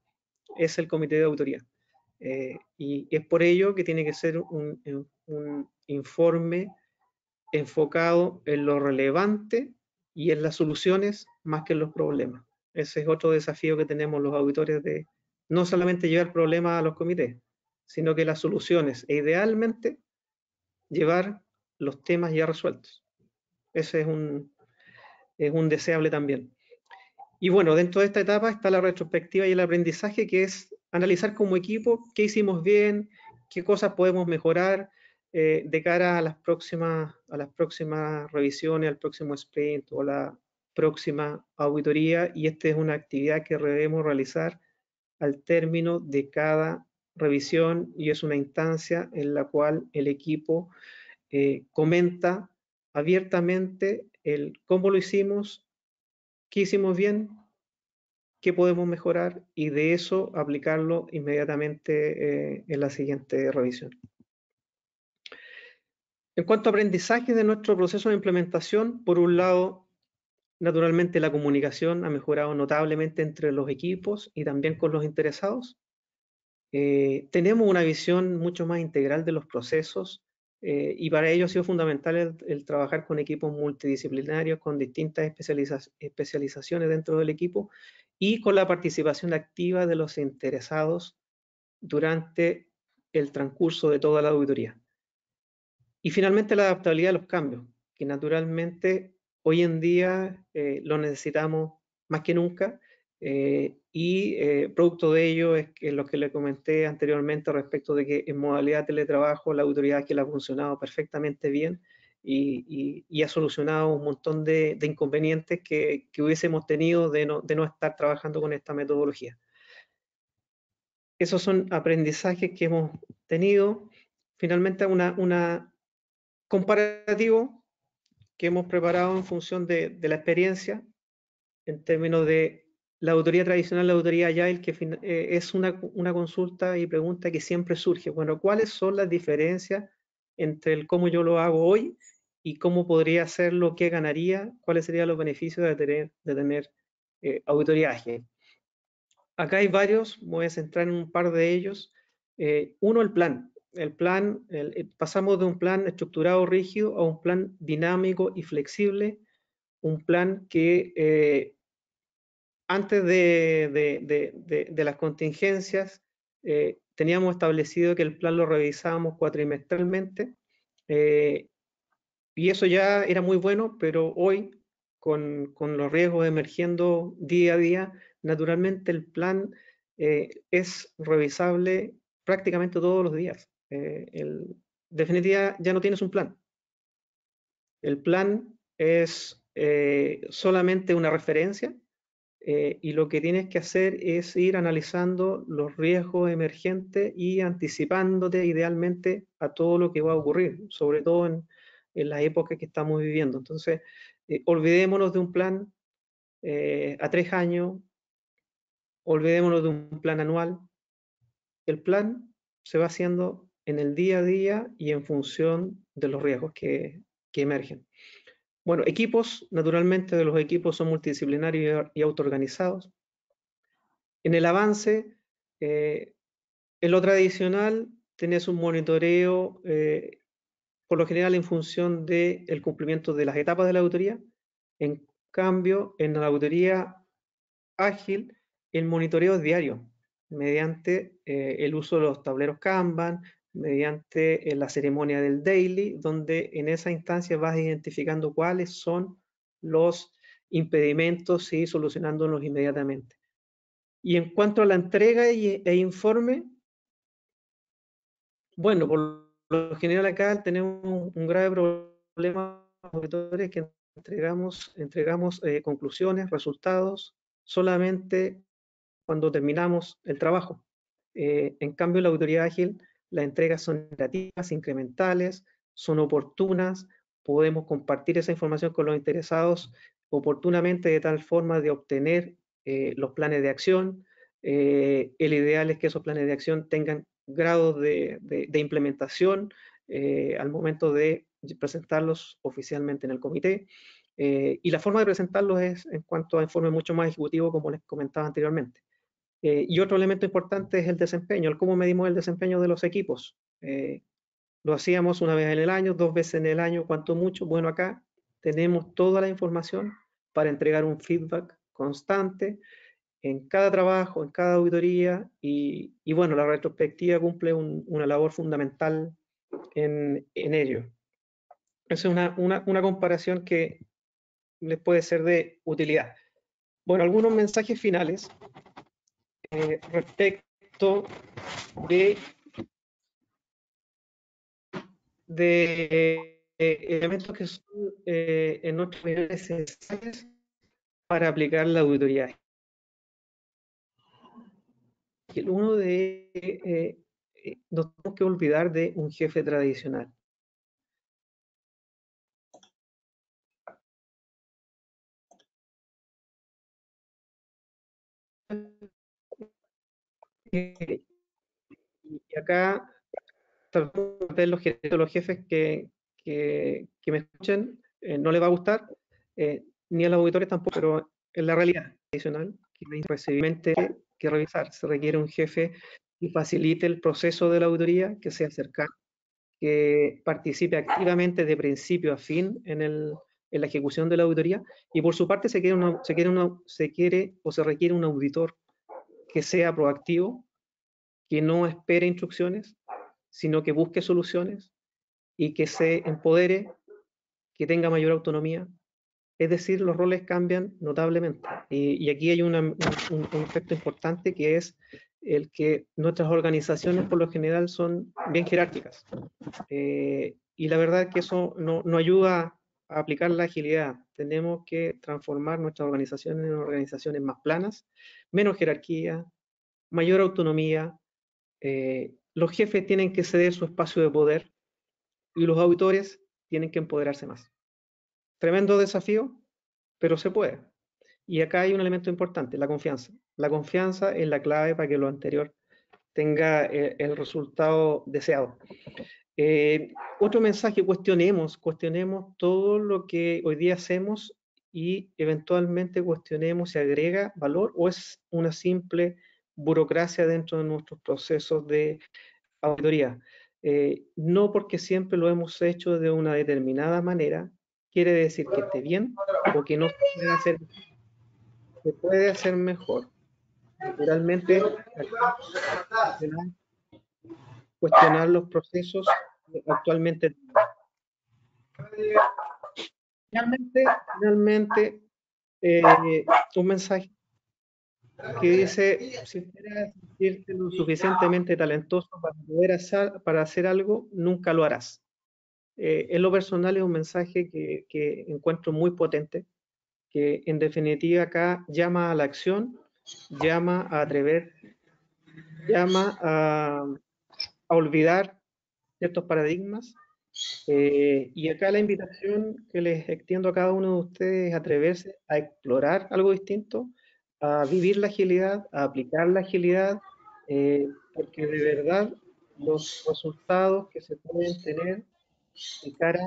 es el comité de auditoría. Y es por ello que tiene que ser un informe enfocado en lo relevante y en las soluciones más que en los problemas. Ese es otro desafío que tenemos los auditores, de no solamente llevar problemas a los comités, sino que las soluciones, e idealmente llevar los temas ya resueltos. Ese es un deseable también. Y bueno, dentro de esta etapa está la retrospectiva y el aprendizaje, que es analizar como equipo qué hicimos bien, qué cosas podemos mejorar de cara a las próximas revisiones, al próximo sprint o la próxima auditoría. Y esta es una actividad que debemos realizar al término de cada revisión, y es una instancia en la cual el equipo comenta abiertamente el cómo lo hicimos, qué hicimos bien, qué podemos mejorar, y de eso aplicarlo inmediatamente en la siguiente revisión. En cuanto a aprendizaje de nuestro proceso de implementación, por un lado, naturalmente la comunicación ha mejorado notablemente entre los equipos y también con los interesados. Tenemos una visión mucho más integral de los procesos y para ello ha sido fundamental el trabajar con equipos multidisciplinarios, con distintas especializaciones dentro del equipo y con la participación activa de los interesados durante el transcurso de toda la auditoría. Y finalmente la adaptabilidad a los cambios, que naturalmente hoy en día lo necesitamos más que nunca y producto de ello es que lo que le comenté anteriormente respecto de que en modalidad teletrabajo la autoridad que la ha funcionado perfectamente bien y ha solucionado un montón de inconvenientes que hubiésemos tenido de no estar trabajando con esta metodología. Esos son aprendizajes que hemos tenido. Finalmente una comparativo que hemos preparado en función de la experiencia en términos de la auditoría tradicional, la auditoría Agile, que es una consulta y pregunta que siempre surge. Bueno, ¿cuáles son las diferencias entre el cómo yo lo hago hoy y cómo podría hacerlo, qué ganaría, cuáles serían los beneficios de tener auditoría Agile? Acá hay varios, voy a centrar en un par de ellos. Uno, el plan. Pasamos de un plan estructurado rígido a un plan dinámico y flexible, un plan que antes de las contingencias teníamos establecido que el plan lo revisábamos cuatrimestralmente y eso ya era muy bueno, pero hoy con los riesgos emergiendo día a día, naturalmente el plan es revisable prácticamente todos los días. En definitiva, ya no tienes un plan. El plan es solamente una referencia y lo que tienes que hacer es ir analizando los riesgos emergentes y anticipándote idealmente a todo lo que va a ocurrir, sobre todo en las épocas que estamos viviendo. Entonces, olvidémonos de un plan a 3 años, olvidémonos de un plan anual. El plan se va haciendo en el día a día y en función de los riesgos que emergen. Bueno, equipos, naturalmente los equipos son multidisciplinarios y autoorganizados. En el avance, en lo tradicional, tenés un monitoreo, por lo general en función del cumplimiento de las etapas de la auditoría. En cambio, en la auditoría ágil, el monitoreo es diario, mediante el uso de los tableros Kanban, mediante la ceremonia del Daily, donde en esa instancia vas identificando cuáles son los impedimentos y solucionándolos inmediatamente. Y en cuanto a la entrega e informe, Bueno, por lo general acá tenemos un grave problema con los auditores que entregamos conclusiones, resultados, solamente cuando terminamos el trabajo. En cambio, en la auditoría ágil, las entregas son iterativas, incrementales, son oportunas, podemos compartir esa información con los interesados oportunamente de tal forma de obtener los planes de acción. El ideal es que esos planes de acción tengan grados de implementación al momento de presentarlos oficialmente en el comité. Y la forma de presentarlos es en cuanto a informe mucho más ejecutivo, como les comentaba anteriormente. Y otro elemento importante es el desempeño, el cómo medimos el desempeño de los equipos. Lo hacíamos una vez en el año, dos veces en el año, cuanto mucho. Bueno, acá tenemos toda la información para entregar un feedback constante en cada trabajo, en cada auditoría. Y bueno, la retrospectiva cumple una labor fundamental en ello. Esa es una comparación que les puede ser de utilidad. Bueno, algunos mensajes finales respecto de elementos que son en nuestro nivel necesarios para aplicar la auditoría. Uno de nos tenemos que olvidar de un jefe tradicional. Y acá, tal vez los jefes que me escuchen no les va a gustar, ni a los auditores tampoco, pero en la realidad tradicional, que revisar, se requiere un jefe que facilite el proceso de la auditoría, que sea cercano, que participe activamente de principio a fin en la ejecución de la auditoría, y por su parte se requiere un auditor que sea proactivo, que no espere instrucciones, sino que busque soluciones y que se empodere, que tenga mayor autonomía. Es decir, los roles cambian notablemente. Y aquí hay un aspecto importante, que es el que nuestras organizaciones por lo general son bien jerárquicas. Y la verdad es que eso no ayuda a aplicar la agilidad. Tenemos que transformar nuestras organizaciones en organizaciones más planas, menos jerarquía, mayor autonomía. Los jefes tienen que ceder su espacio de poder y los auditores tienen que empoderarse más. Tremendo desafío, pero se puede. Y acá hay un elemento importante, la confianza. La confianza es la clave para que lo anterior tenga el resultado deseado. Otro mensaje, cuestionemos todo lo que hoy día hacemos y eventualmente cuestionemos si agrega valor o es una simple burocracia dentro de nuestros procesos de auditoría. No porque siempre lo hemos hecho de una determinada manera, quiere decir que esté bien o que no se puede hacer mejor. Realmente cuestionar los procesos actualmente. Finalmente, un mensaje que dice: si esperas sentirte lo suficientemente talentoso para poder hacer algo, nunca lo harás. En lo personal es un mensaje que encuentro muy potente, que en definitiva acá llama a la acción, llama a atrever, llama a olvidar ciertos paradigmas. Y acá la invitación que les extiendo a cada uno de ustedes es atreverse a explorar algo distinto, a vivir la agilidad, a aplicar la agilidad, porque de verdad los resultados que se pueden tener de cara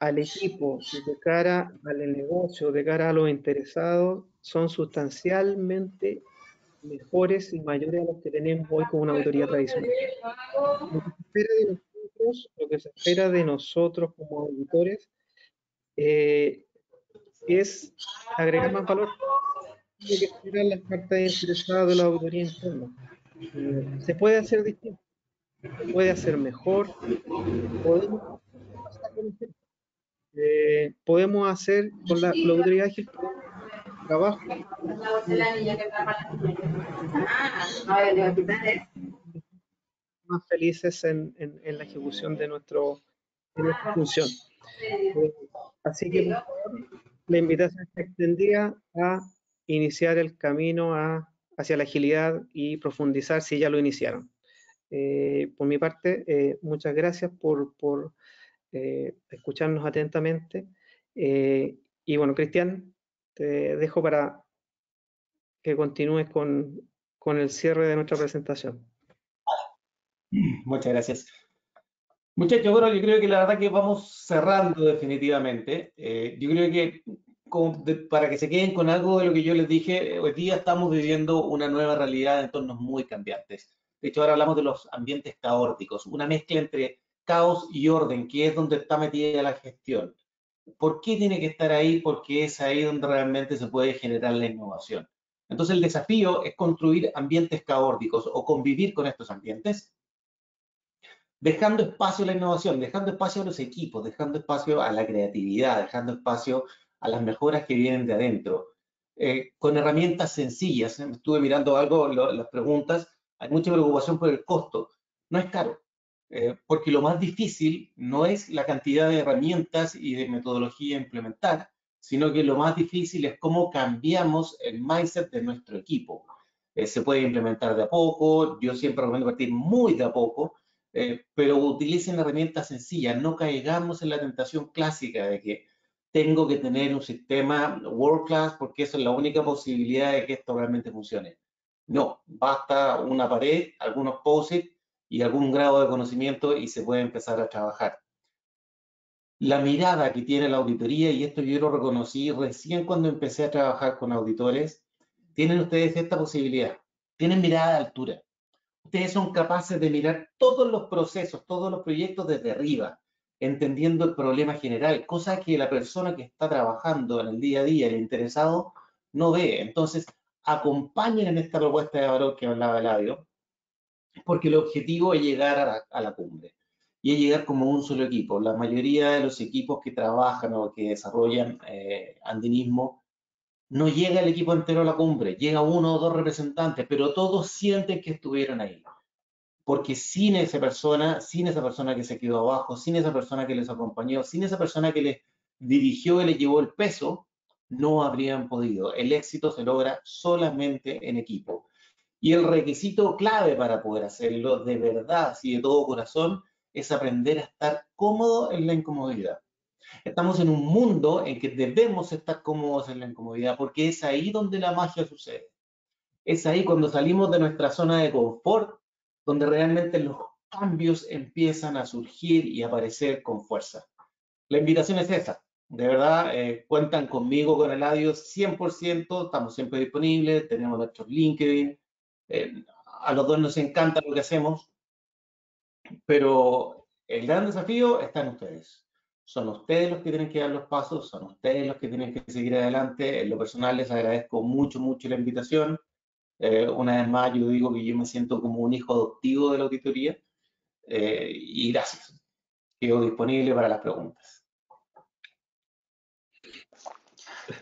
al equipo, de cara al negocio, de cara a los interesados, son sustancialmente mejores y mayores a los que tenemos hoy con una auditoría tradicional. Lo que se espera de nosotros como auditores es agregar más valor. Lo que esperan las partes interesadas de la auditoría interna. Se puede hacer distinto, se puede hacer mejor, podemos hacer con la auditoría ágil trabajo. más felices en la ejecución de, nuestra función. Así que la invitación está extendida a iniciar el camino hacia la agilidad y profundizar si ya lo iniciaron. Por mi parte, muchas gracias por escucharnos atentamente. Y bueno, Cristian, te dejo para que continúes con el cierre de nuestra presentación. Muchas gracias. Muchachos, bueno, yo creo que la verdad que vamos cerrando definitivamente. Yo creo que para que se queden con algo de lo que yo les dije, hoy día estamos viviendo una nueva realidad de entornos muy cambiantes. De hecho, ahora hablamos de los ambientes caóticos, una mezcla entre caos y orden, que es donde está metida la gestión. ¿Por qué tiene que estar ahí? Porque es ahí donde realmente se puede generar la innovación. Entonces, el desafío es construir ambientes caóticos o convivir con estos ambientes, dejando espacio a la innovación, dejando espacio a los equipos, dejando espacio a la creatividad, dejando espacio a las mejoras que vienen de adentro. Con herramientas sencillas, estuve mirando algo, las preguntas, hay mucha preocupación por el costo. No es caro, porque lo más difícil no es la cantidad de herramientas y de metodología a implementar, sino que lo más difícil es cómo cambiamos el mindset de nuestro equipo. Se puede implementar de a poco, yo siempre recomiendo partir muy de a poco, pero utilicen herramientas sencillas, no caigamos en la tentación clásica de que tengo que tener un sistema world class porque eso es la única posibilidad de que esto realmente funcione. No, basta una pared, algunos post-it y algún grado de conocimiento y se puede empezar a trabajar. La mirada que tiene la auditoría, y esto yo lo reconocí recién cuando empecé a trabajar con auditores, tienen ustedes esta posibilidad, tienen mirada de altura. Ustedes son capaces de mirar todos los procesos, todos los proyectos desde arriba, entendiendo el problema general, cosa que la persona que está trabajando en el día a día, el interesado, no ve. Entonces, acompañen en esta propuesta de valor que hablaba Eladio, porque el objetivo es llegar a la cumbre. Y es llegar como un solo equipo. La mayoría de los equipos que trabajan o que desarrollan andinismo, no llega el equipo entero a la cumbre, llega uno o dos representantes, pero todos sienten que estuvieron ahí. Porque sin esa persona que se quedó abajo, sin esa persona que les acompañó, sin esa persona que les dirigió y les llevó el peso, no habrían podido. El éxito se logra solamente en equipo. Y el requisito clave para poder hacerlo de verdad y de todo corazón es aprender a estar cómodo en la incomodidad. Estamos en un mundo en que debemos estar cómodos en la incomodidad, porque es ahí donde la magia sucede. Es ahí cuando salimos de nuestra zona de confort, donde realmente los cambios empiezan a surgir y aparecer con fuerza. La invitación es esa. De verdad, cuentan conmigo, con Eladio, 100%, estamos siempre disponibles, tenemos nuestros LinkedIn, a los dos nos encanta lo que hacemos. Pero el gran desafío está en ustedes. Son ustedes los que tienen que dar los pasos, son ustedes los que tienen que seguir adelante. En lo personal les agradezco mucho, mucho la invitación. Una vez más yo digo que yo me siento como un hijo adoptivo de la auditoría. Y gracias. Quedo disponible para las preguntas.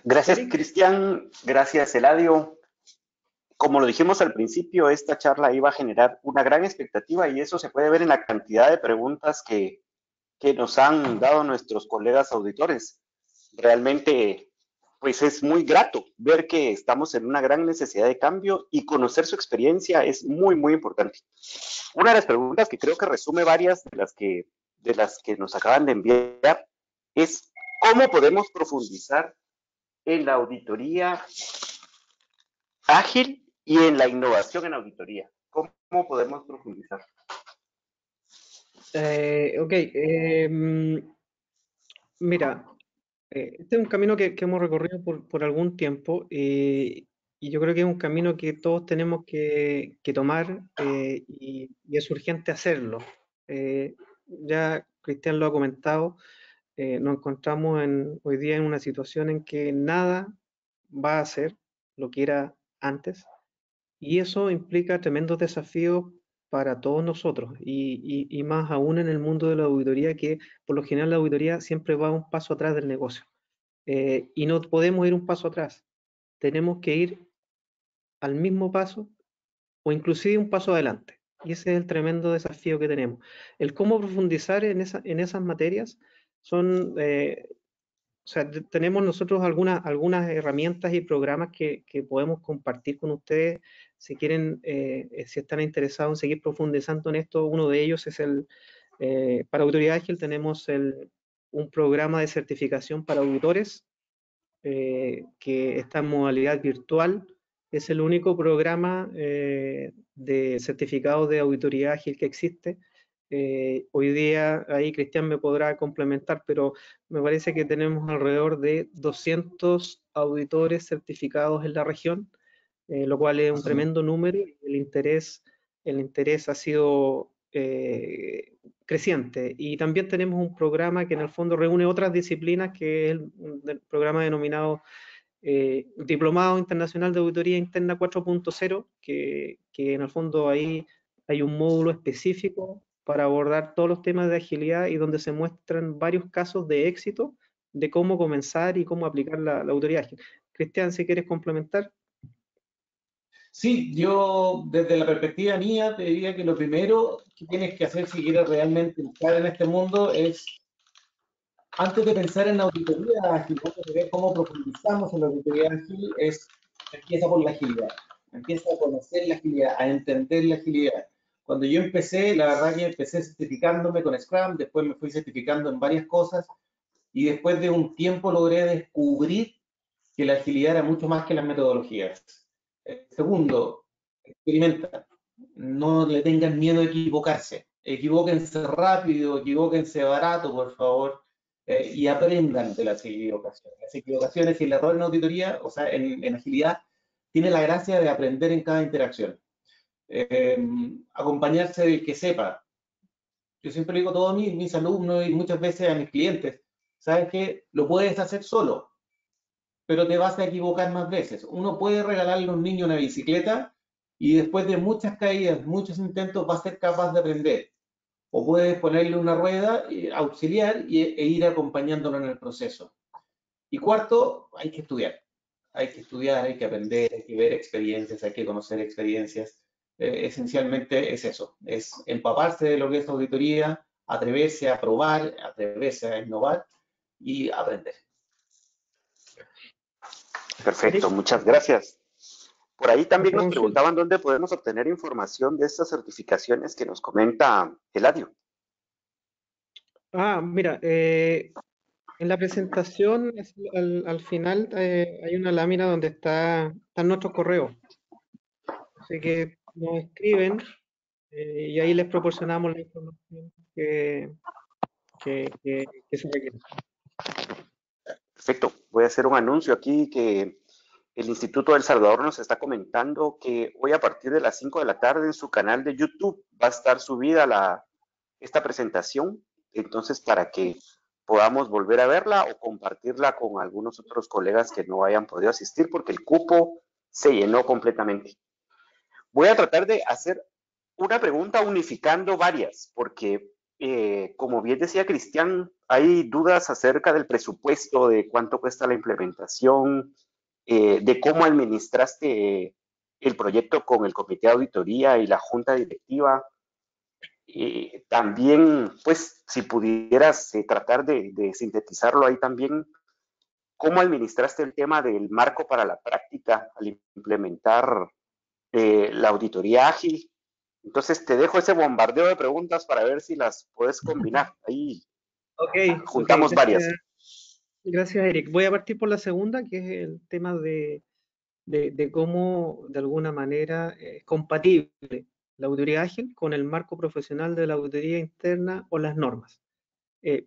Gracias, Cristian. Gracias, Eladio. Como lo dijimos al principio, esta charla iba a generar una gran expectativa y eso se puede ver en la cantidad de preguntas que nos han dado nuestros colegas auditores. Realmente, pues es muy grato ver que estamos en una gran necesidad de cambio y conocer su experiencia es muy, muy importante. Una de las preguntas que creo que resume varias de las que nos acaban de enviar es ¿cómo podemos profundizar en la auditoría ágil y en la innovación en auditoría? ¿Cómo podemos profundizar? Mira, este es un camino que hemos recorrido por algún tiempo y yo creo que es un camino que todos tenemos que tomar y es urgente hacerlo. Ya Cristian lo ha comentado, nos encontramos hoy día en una situación en que nada va a ser lo que era antes. Y eso implica tremendos desafíos para todos nosotros y más aún en el mundo de la auditoría, que por lo general la auditoría siempre va un paso atrás del negocio. Y no podemos ir un paso atrás. Tenemos que ir al mismo paso o inclusive un paso adelante. Y ese es el tremendo desafío que tenemos. El cómo profundizar en esas materias son... o sea, tenemos nosotros algunas herramientas y programas que podemos compartir con ustedes si quieren, si están interesados en seguir profundizando en esto. Uno de ellos es el, para Auditoría Ágil tenemos un programa de certificación para auditores que está en modalidad virtual. Es el único programa de certificados de Auditoría Ágil que existe. Hoy día, ahí Cristian me podrá complementar, pero me parece que tenemos alrededor de 200 auditores certificados en la región, lo cual es un tremendo número. El interés ha sido creciente. Y también tenemos un programa que en el fondo reúne otras disciplinas, que es el programa denominado Diplomado Internacional de Auditoría Interna 4.0, que en el fondo ahí hay un módulo específico para abordar todos los temas de agilidad y donde se muestran varios casos de éxito de cómo comenzar y cómo aplicar la auditoría ágil. Cristian, si quieres complementar. Sí, yo desde la perspectiva mía te diría que lo primero que tienes que hacer si quieres realmente entrar en este mundo es, antes de pensar en la auditoría ágil, antes de ver cómo profundizamos en la auditoría ágil, es empieza por la agilidad. Empieza a conocer la agilidad, a entender la agilidad. Cuando yo empecé, la verdad que empecé certificándome con Scrum, después me fui certificando en varias cosas y después de un tiempo logré descubrir que la agilidad era mucho más que las metodologías. Segundo, experimenta. No le tengan miedo a equivocarse. Equivóquense rápido, equivóquense barato, por favor, y aprendan de las equivocaciones. Las equivocaciones y el error en auditoría, o sea, en agilidad, tiene la gracia de aprender en cada interacción. Acompañarse del que sepa. Yo siempre digo a todos mis alumnos y muchas veces a mis clientes, sabes que lo puedes hacer solo, pero te vas a equivocar más veces. Uno puede regalarle a un niño una bicicleta y después de muchas caídas, muchos intentos, va a ser capaz de aprender. O puedes ponerle una rueda auxiliar e ir acompañándolo en el proceso. Y cuarto, hay que estudiar. Hay que estudiar, hay que aprender, hay que ver experiencias, hay que conocer experiencias. Esencialmente es eso, es empaparse de lo que es auditoría, atreverse a probar, atreverse a innovar y aprender. Perfecto, muchas gracias. Por ahí también nos preguntaban dónde podemos obtener información de estas certificaciones que nos comenta Eladio. Mira, en la presentación al final hay una lámina donde están nuestros correos. Así que nos escriben y ahí les proporcionamos la información que se requiere. Perfecto. Voy a hacer un anuncio aquí que el Instituto del Salvador nos está comentando que hoy a partir de las 5 de la tarde en su canal de YouTube va a estar subida esta presentación. Entonces, para que podamos volver a verla o compartirla con algunos otros colegas que no hayan podido asistir porque el cupo se llenó completamente. Voy a tratar de hacer una pregunta unificando varias, porque como bien decía Cristian, hay dudas acerca del presupuesto, de cuánto cuesta la implementación, de cómo administraste el proyecto con el comité de auditoría y la junta directiva. También, pues, si pudieras tratar de sintetizarlo ahí también, ¿cómo administraste el tema del marco para la práctica al implementar la auditoría ágil? Entonces te dejo ese bombardeo de preguntas para ver si las puedes combinar. Ahí juntamos varias. Gracias, Eric. Voy a partir por la segunda, que es el tema de cómo de alguna manera es compatible la auditoría ágil con el marco profesional de la auditoría interna o las normas,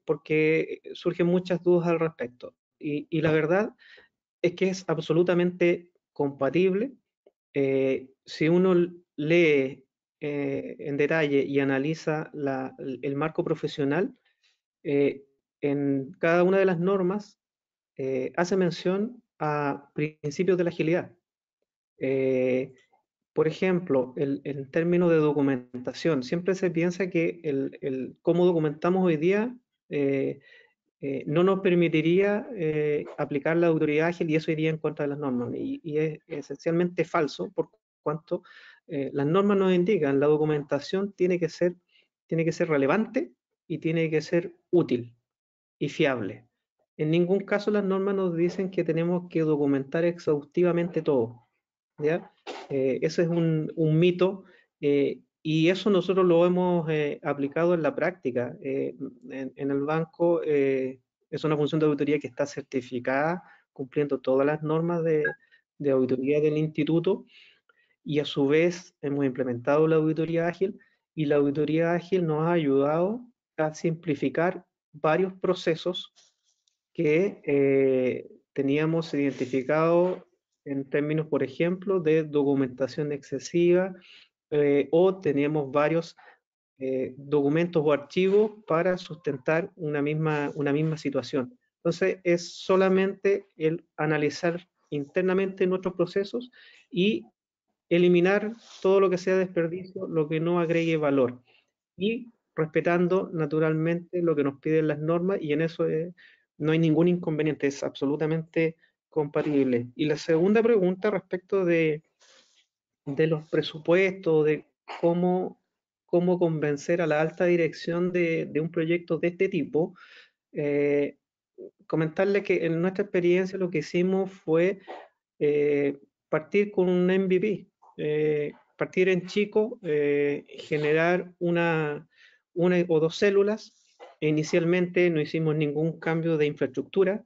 porque surgen muchas dudas al respecto. Y la verdad es que es absolutamente compatible. Si uno lee en detalle y analiza el marco profesional, en cada una de las normas hace mención a principios de la agilidad. Por ejemplo, en términos de documentación, siempre se piensa que cómo documentamos hoy día no nos permitiría aplicar la auditoría ágil y eso iría en contra de las normas. Y es esencialmente falso, por cuanto las normas nos indican, la documentación tiene que ser relevante y tiene que ser útil y fiable. En ningún caso las normas nos dicen que tenemos que documentar exhaustivamente todo, ¿ya? Ese es un mito, y eso nosotros lo hemos aplicado en la práctica. En el banco es una función de auditoría que está certificada, cumpliendo todas las normas de auditoría del instituto, y a su vez hemos implementado la auditoría ágil, y la auditoría ágil nos ha ayudado a simplificar varios procesos que teníamos identificado en términos, por ejemplo, de documentación excesiva, o teníamos varios documentos o archivos para sustentar una misma situación. Entonces, es solamente el analizar internamente nuestros procesos y eliminar todo lo que sea desperdicio, lo que no agregue valor, y respetando naturalmente lo que nos piden las normas, y en eso no hay ningún inconveniente, es absolutamente compatible. Y la segunda pregunta respecto de los presupuestos, de cómo convencer a la alta dirección de un proyecto de este tipo, comentarle que en nuestra experiencia lo que hicimos fue partir con un MVP, partir en chico, generar una o dos células. Inicialmente no hicimos ningún cambio de infraestructura,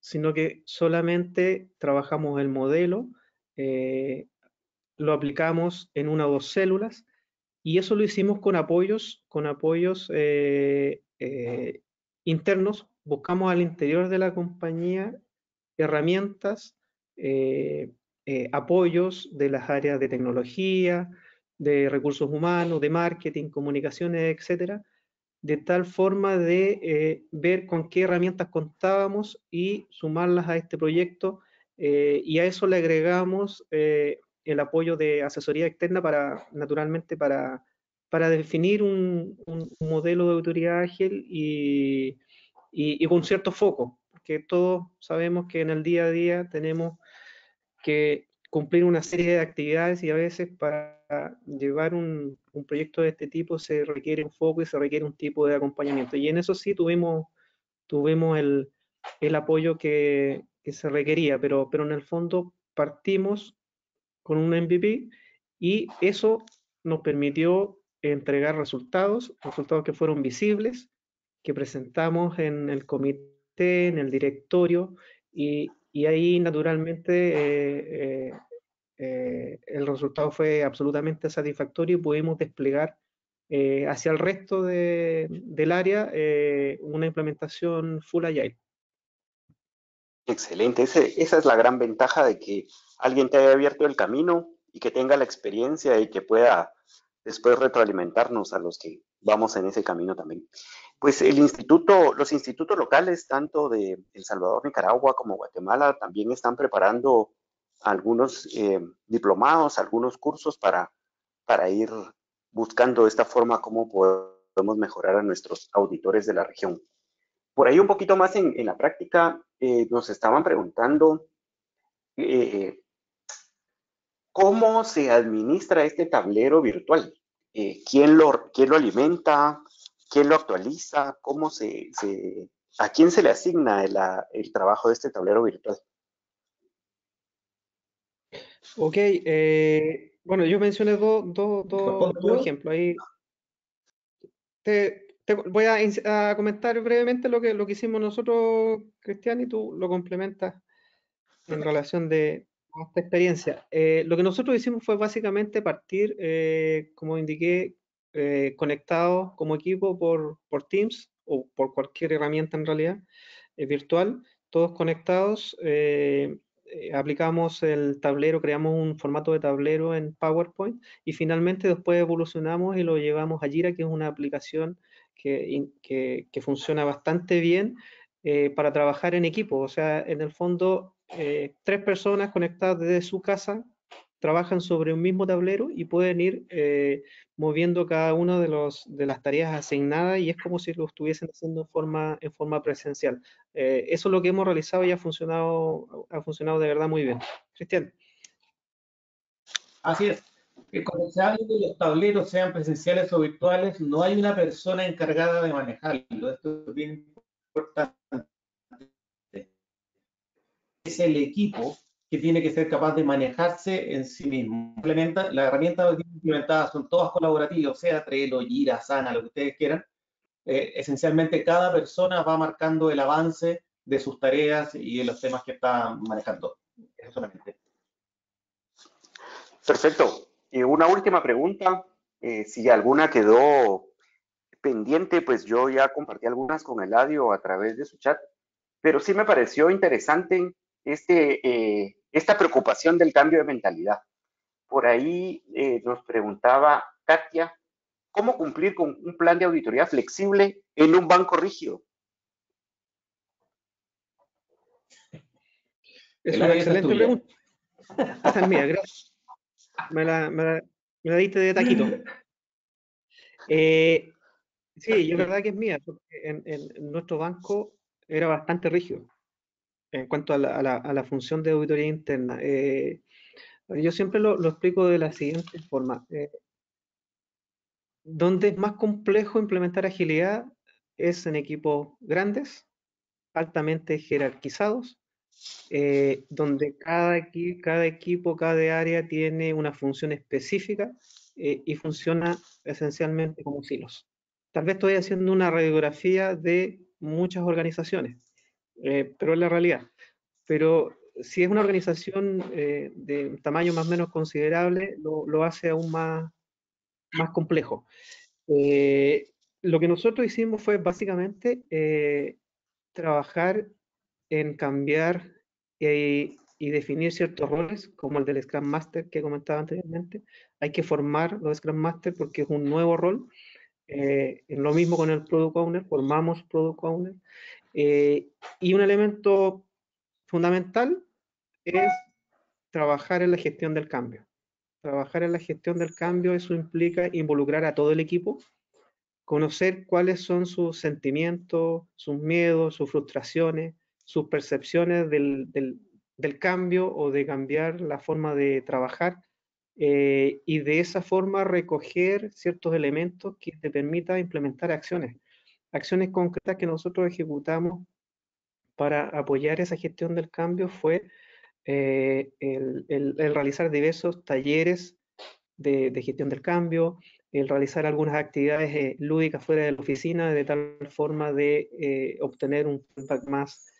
sino que solamente trabajamos el modelo, lo aplicamos en una o dos células, y eso lo hicimos con apoyos internos. Buscamos al interior de la compañía herramientas, apoyos de las áreas de tecnología, de recursos humanos, de marketing, comunicaciones, etcétera, de tal forma de ver con qué herramientas contábamos y sumarlas a este proyecto, y a eso le agregamos el apoyo de asesoría externa para definir un modelo de auditoría ágil y con cierto foco, porque todos sabemos que en el día a día tenemos que cumplir una serie de actividades, y a veces para llevar un proyecto de este tipo se requiere un foco y se requiere un tipo de acompañamiento. Y en eso sí tuvimos el apoyo que se requería, pero en el fondo partimos con un MVP, y eso nos permitió entregar resultados que fueron visibles, que presentamos en el comité, en el directorio, y ahí naturalmente el resultado fue absolutamente satisfactorio, y pudimos desplegar hacia el resto del área una implementación full agile. Excelente, esa es la gran ventaja de que alguien te haya abierto el camino y que tenga la experiencia y que pueda después retroalimentarnos a los que vamos en ese camino también. Pues los institutos locales, tanto de El Salvador, Nicaragua como Guatemala, también están preparando algunos diplomados, algunos cursos para ir buscando de esta forma cómo podemos mejorar a nuestros auditores de la región. Por ahí un poquito más en la práctica, nos estaban preguntando cómo se administra este tablero virtual. ¿Quién lo alimenta? ¿Quién lo actualiza? ¿Cómo ¿A quién se le asigna el trabajo de este tablero virtual? Ok, bueno, yo mencioné dos ejemplos. Ahí te voy a comentar brevemente lo que hicimos nosotros, Cristian, y tú lo complementas en relación a esta experiencia. Lo que nosotros hicimos fue básicamente partir, como indiqué, conectados como equipo por Teams o por cualquier herramienta en realidad virtual, todos conectados. Aplicamos el tablero, creamos un formato de tablero en PowerPoint, y finalmente después evolucionamos y lo llevamos a Jira, que es una aplicación que funciona bastante bien para trabajar en equipo. O sea, en el fondo, tres personas conectadas desde su casa trabajan sobre un mismo tablero y pueden ir moviendo cada una de las tareas asignadas, y es como si lo estuviesen haciendo en forma presencial. Eso es lo que hemos realizado y ha funcionado de verdad muy bien. Cristian. Así es. que cuando se habla de los tableros, sean presenciales o virtuales, no hay una persona encargada de manejarlo. Esto es bien importante. Es el equipo que tiene que ser capaz de manejarse en sí mismo. Las herramientas implementadas son todas colaborativas, sea Trello, Jira, Asana, lo que ustedes quieran. Esencialmente cada persona va marcando el avance de sus tareas y de los temas que está manejando. Eso solamente. Perfecto. Una última pregunta. Si alguna quedó pendiente, pues yo ya compartí algunas con Eladio a través de su chat, pero sí me pareció interesante esta preocupación del cambio de mentalidad. Por ahí nos preguntaba Katia, ¿cómo cumplir con un plan de auditoría flexible en un banco rígido? Es una excelente pregunta. Esa es mía, gracias. Me la diste de taquito. Sí, yo la verdad que es mía, porque en nuestro banco era bastante rígido en cuanto a la función de auditoría interna. Yo siempre lo explico de la siguiente forma. Donde es más complejo implementar agilidad es en equipos grandes, altamente jerarquizados, donde cada equipo, cada área tiene una función específica y funciona esencialmente como silos. Tal vez estoy haciendo una radiografía de muchas organizaciones, pero es la realidad. Pero si es una organización de tamaño más o menos considerable, lo hace aún más complejo. Lo que nosotros hicimos fue básicamente trabajar en cambiar y definir ciertos roles, como el del Scrum Master que comentaba anteriormente. Hay que formar los Scrum Master porque es un nuevo rol. Lo mismo con el Product Owner, formamos Product Owner. Y un elemento fundamental es trabajar en la gestión del cambio. Trabajar en la gestión del cambio, eso implica involucrar a todo el equipo, conocer cuáles son sus sentimientos, sus miedos, sus frustraciones, sus percepciones del cambio o de cambiar la forma de trabajar, y de esa forma recoger ciertos elementos que te permitan implementar acciones concretas que nosotros ejecutamos para apoyar esa gestión del cambio. Fue el realizar diversos talleres de gestión del cambio, el realizar algunas actividades lúdicas fuera de la oficina, de tal forma de obtener un feedback más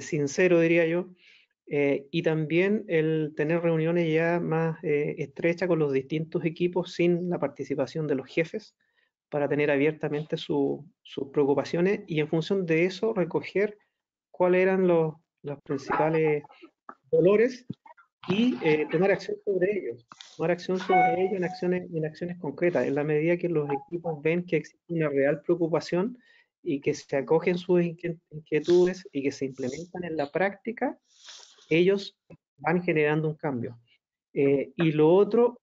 sincero, diría yo, y también el tener reuniones ya más estrechas con los distintos equipos sin la participación de los jefes, para tener abiertamente sus preocupaciones y en función de eso recoger cuáles eran los principales dolores y tomar acción sobre ellos en acciones concretas, en la medida que los equipos ven que existe una real preocupación y que se acogen sus inquietudes y que se implementan en la práctica, ellos van generando un cambio. Y lo otro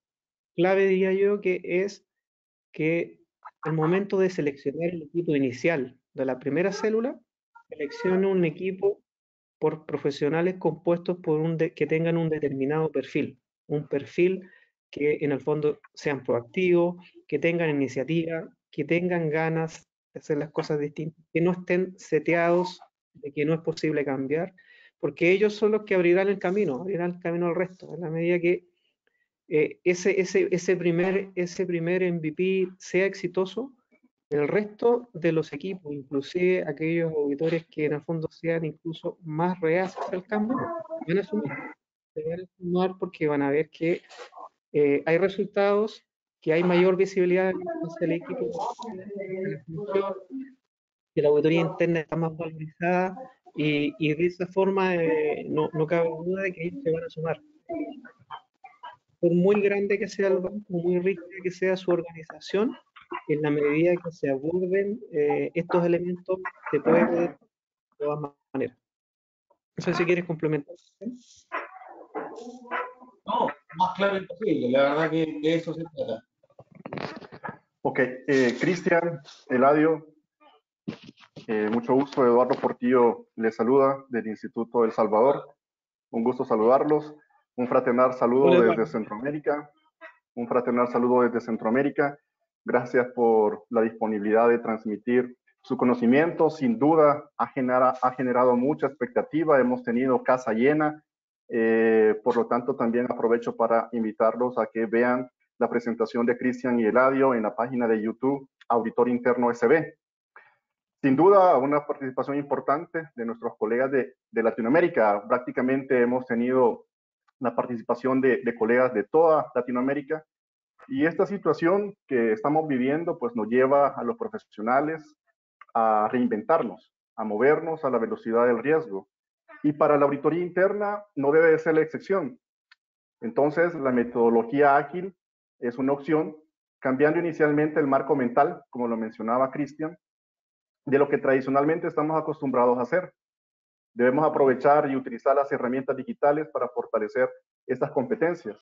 clave, diría yo, que es que al momento de seleccionar el equipo inicial de la primera célula, seleccione un equipo por profesionales compuestos por que tengan un determinado perfil, un perfil que en el fondo sean proactivos, que tengan iniciativa, que tengan ganas de hacer las cosas distintas, que no estén seteados de que no es posible cambiar, porque ellos son los que abrirán el camino al resto, en la medida que ese primer MVP sea exitoso. El resto de los equipos, inclusive aquellos auditores que en el fondo sean incluso más reacios al cambio, se van a sumar porque van a ver que hay resultados, que hay mayor visibilidad, entonces el equipo, que la auditoría interna está más valorizada y de esa forma no cabe duda de que ellos se van a sumar. Por muy grande que sea el banco, muy rígida que sea su organización, en la medida que se aborden estos elementos, se puede ver de todas maneras. No sé si quieres complementar. No, más claro imposible. La verdad que de eso se trata. Ok. Cristian, Eladio, mucho gusto. Eduardo Portillo les saluda del Instituto del Salvador. Un gusto saludarlos. Un fraternal saludo desde Centroamérica. Un fraternal saludo desde Centroamérica. Gracias por la disponibilidad de transmitir su conocimiento. Sin duda ha generado mucha expectativa. Hemos tenido casa llena. Por lo tanto, también aprovecho para invitarlos a que vean la presentación de Cristian y Eladio en la página de YouTube Auditor Interno SB. Sin duda, una participación importante de nuestros colegas de Latinoamérica. Prácticamente hemos tenido la participación de colegas de toda Latinoamérica. Y esta situación que estamos viviendo, pues nos lleva a los profesionales a reinventarnos, a movernos a la velocidad del riesgo. Y para la auditoría interna no debe de ser la excepción. Entonces, la metodología ágil es una opción, cambiando inicialmente el marco mental, como lo mencionaba Cristian, de lo que tradicionalmente estamos acostumbrados a hacer. Debemos aprovechar y utilizar las herramientas digitales para fortalecer estas competencias.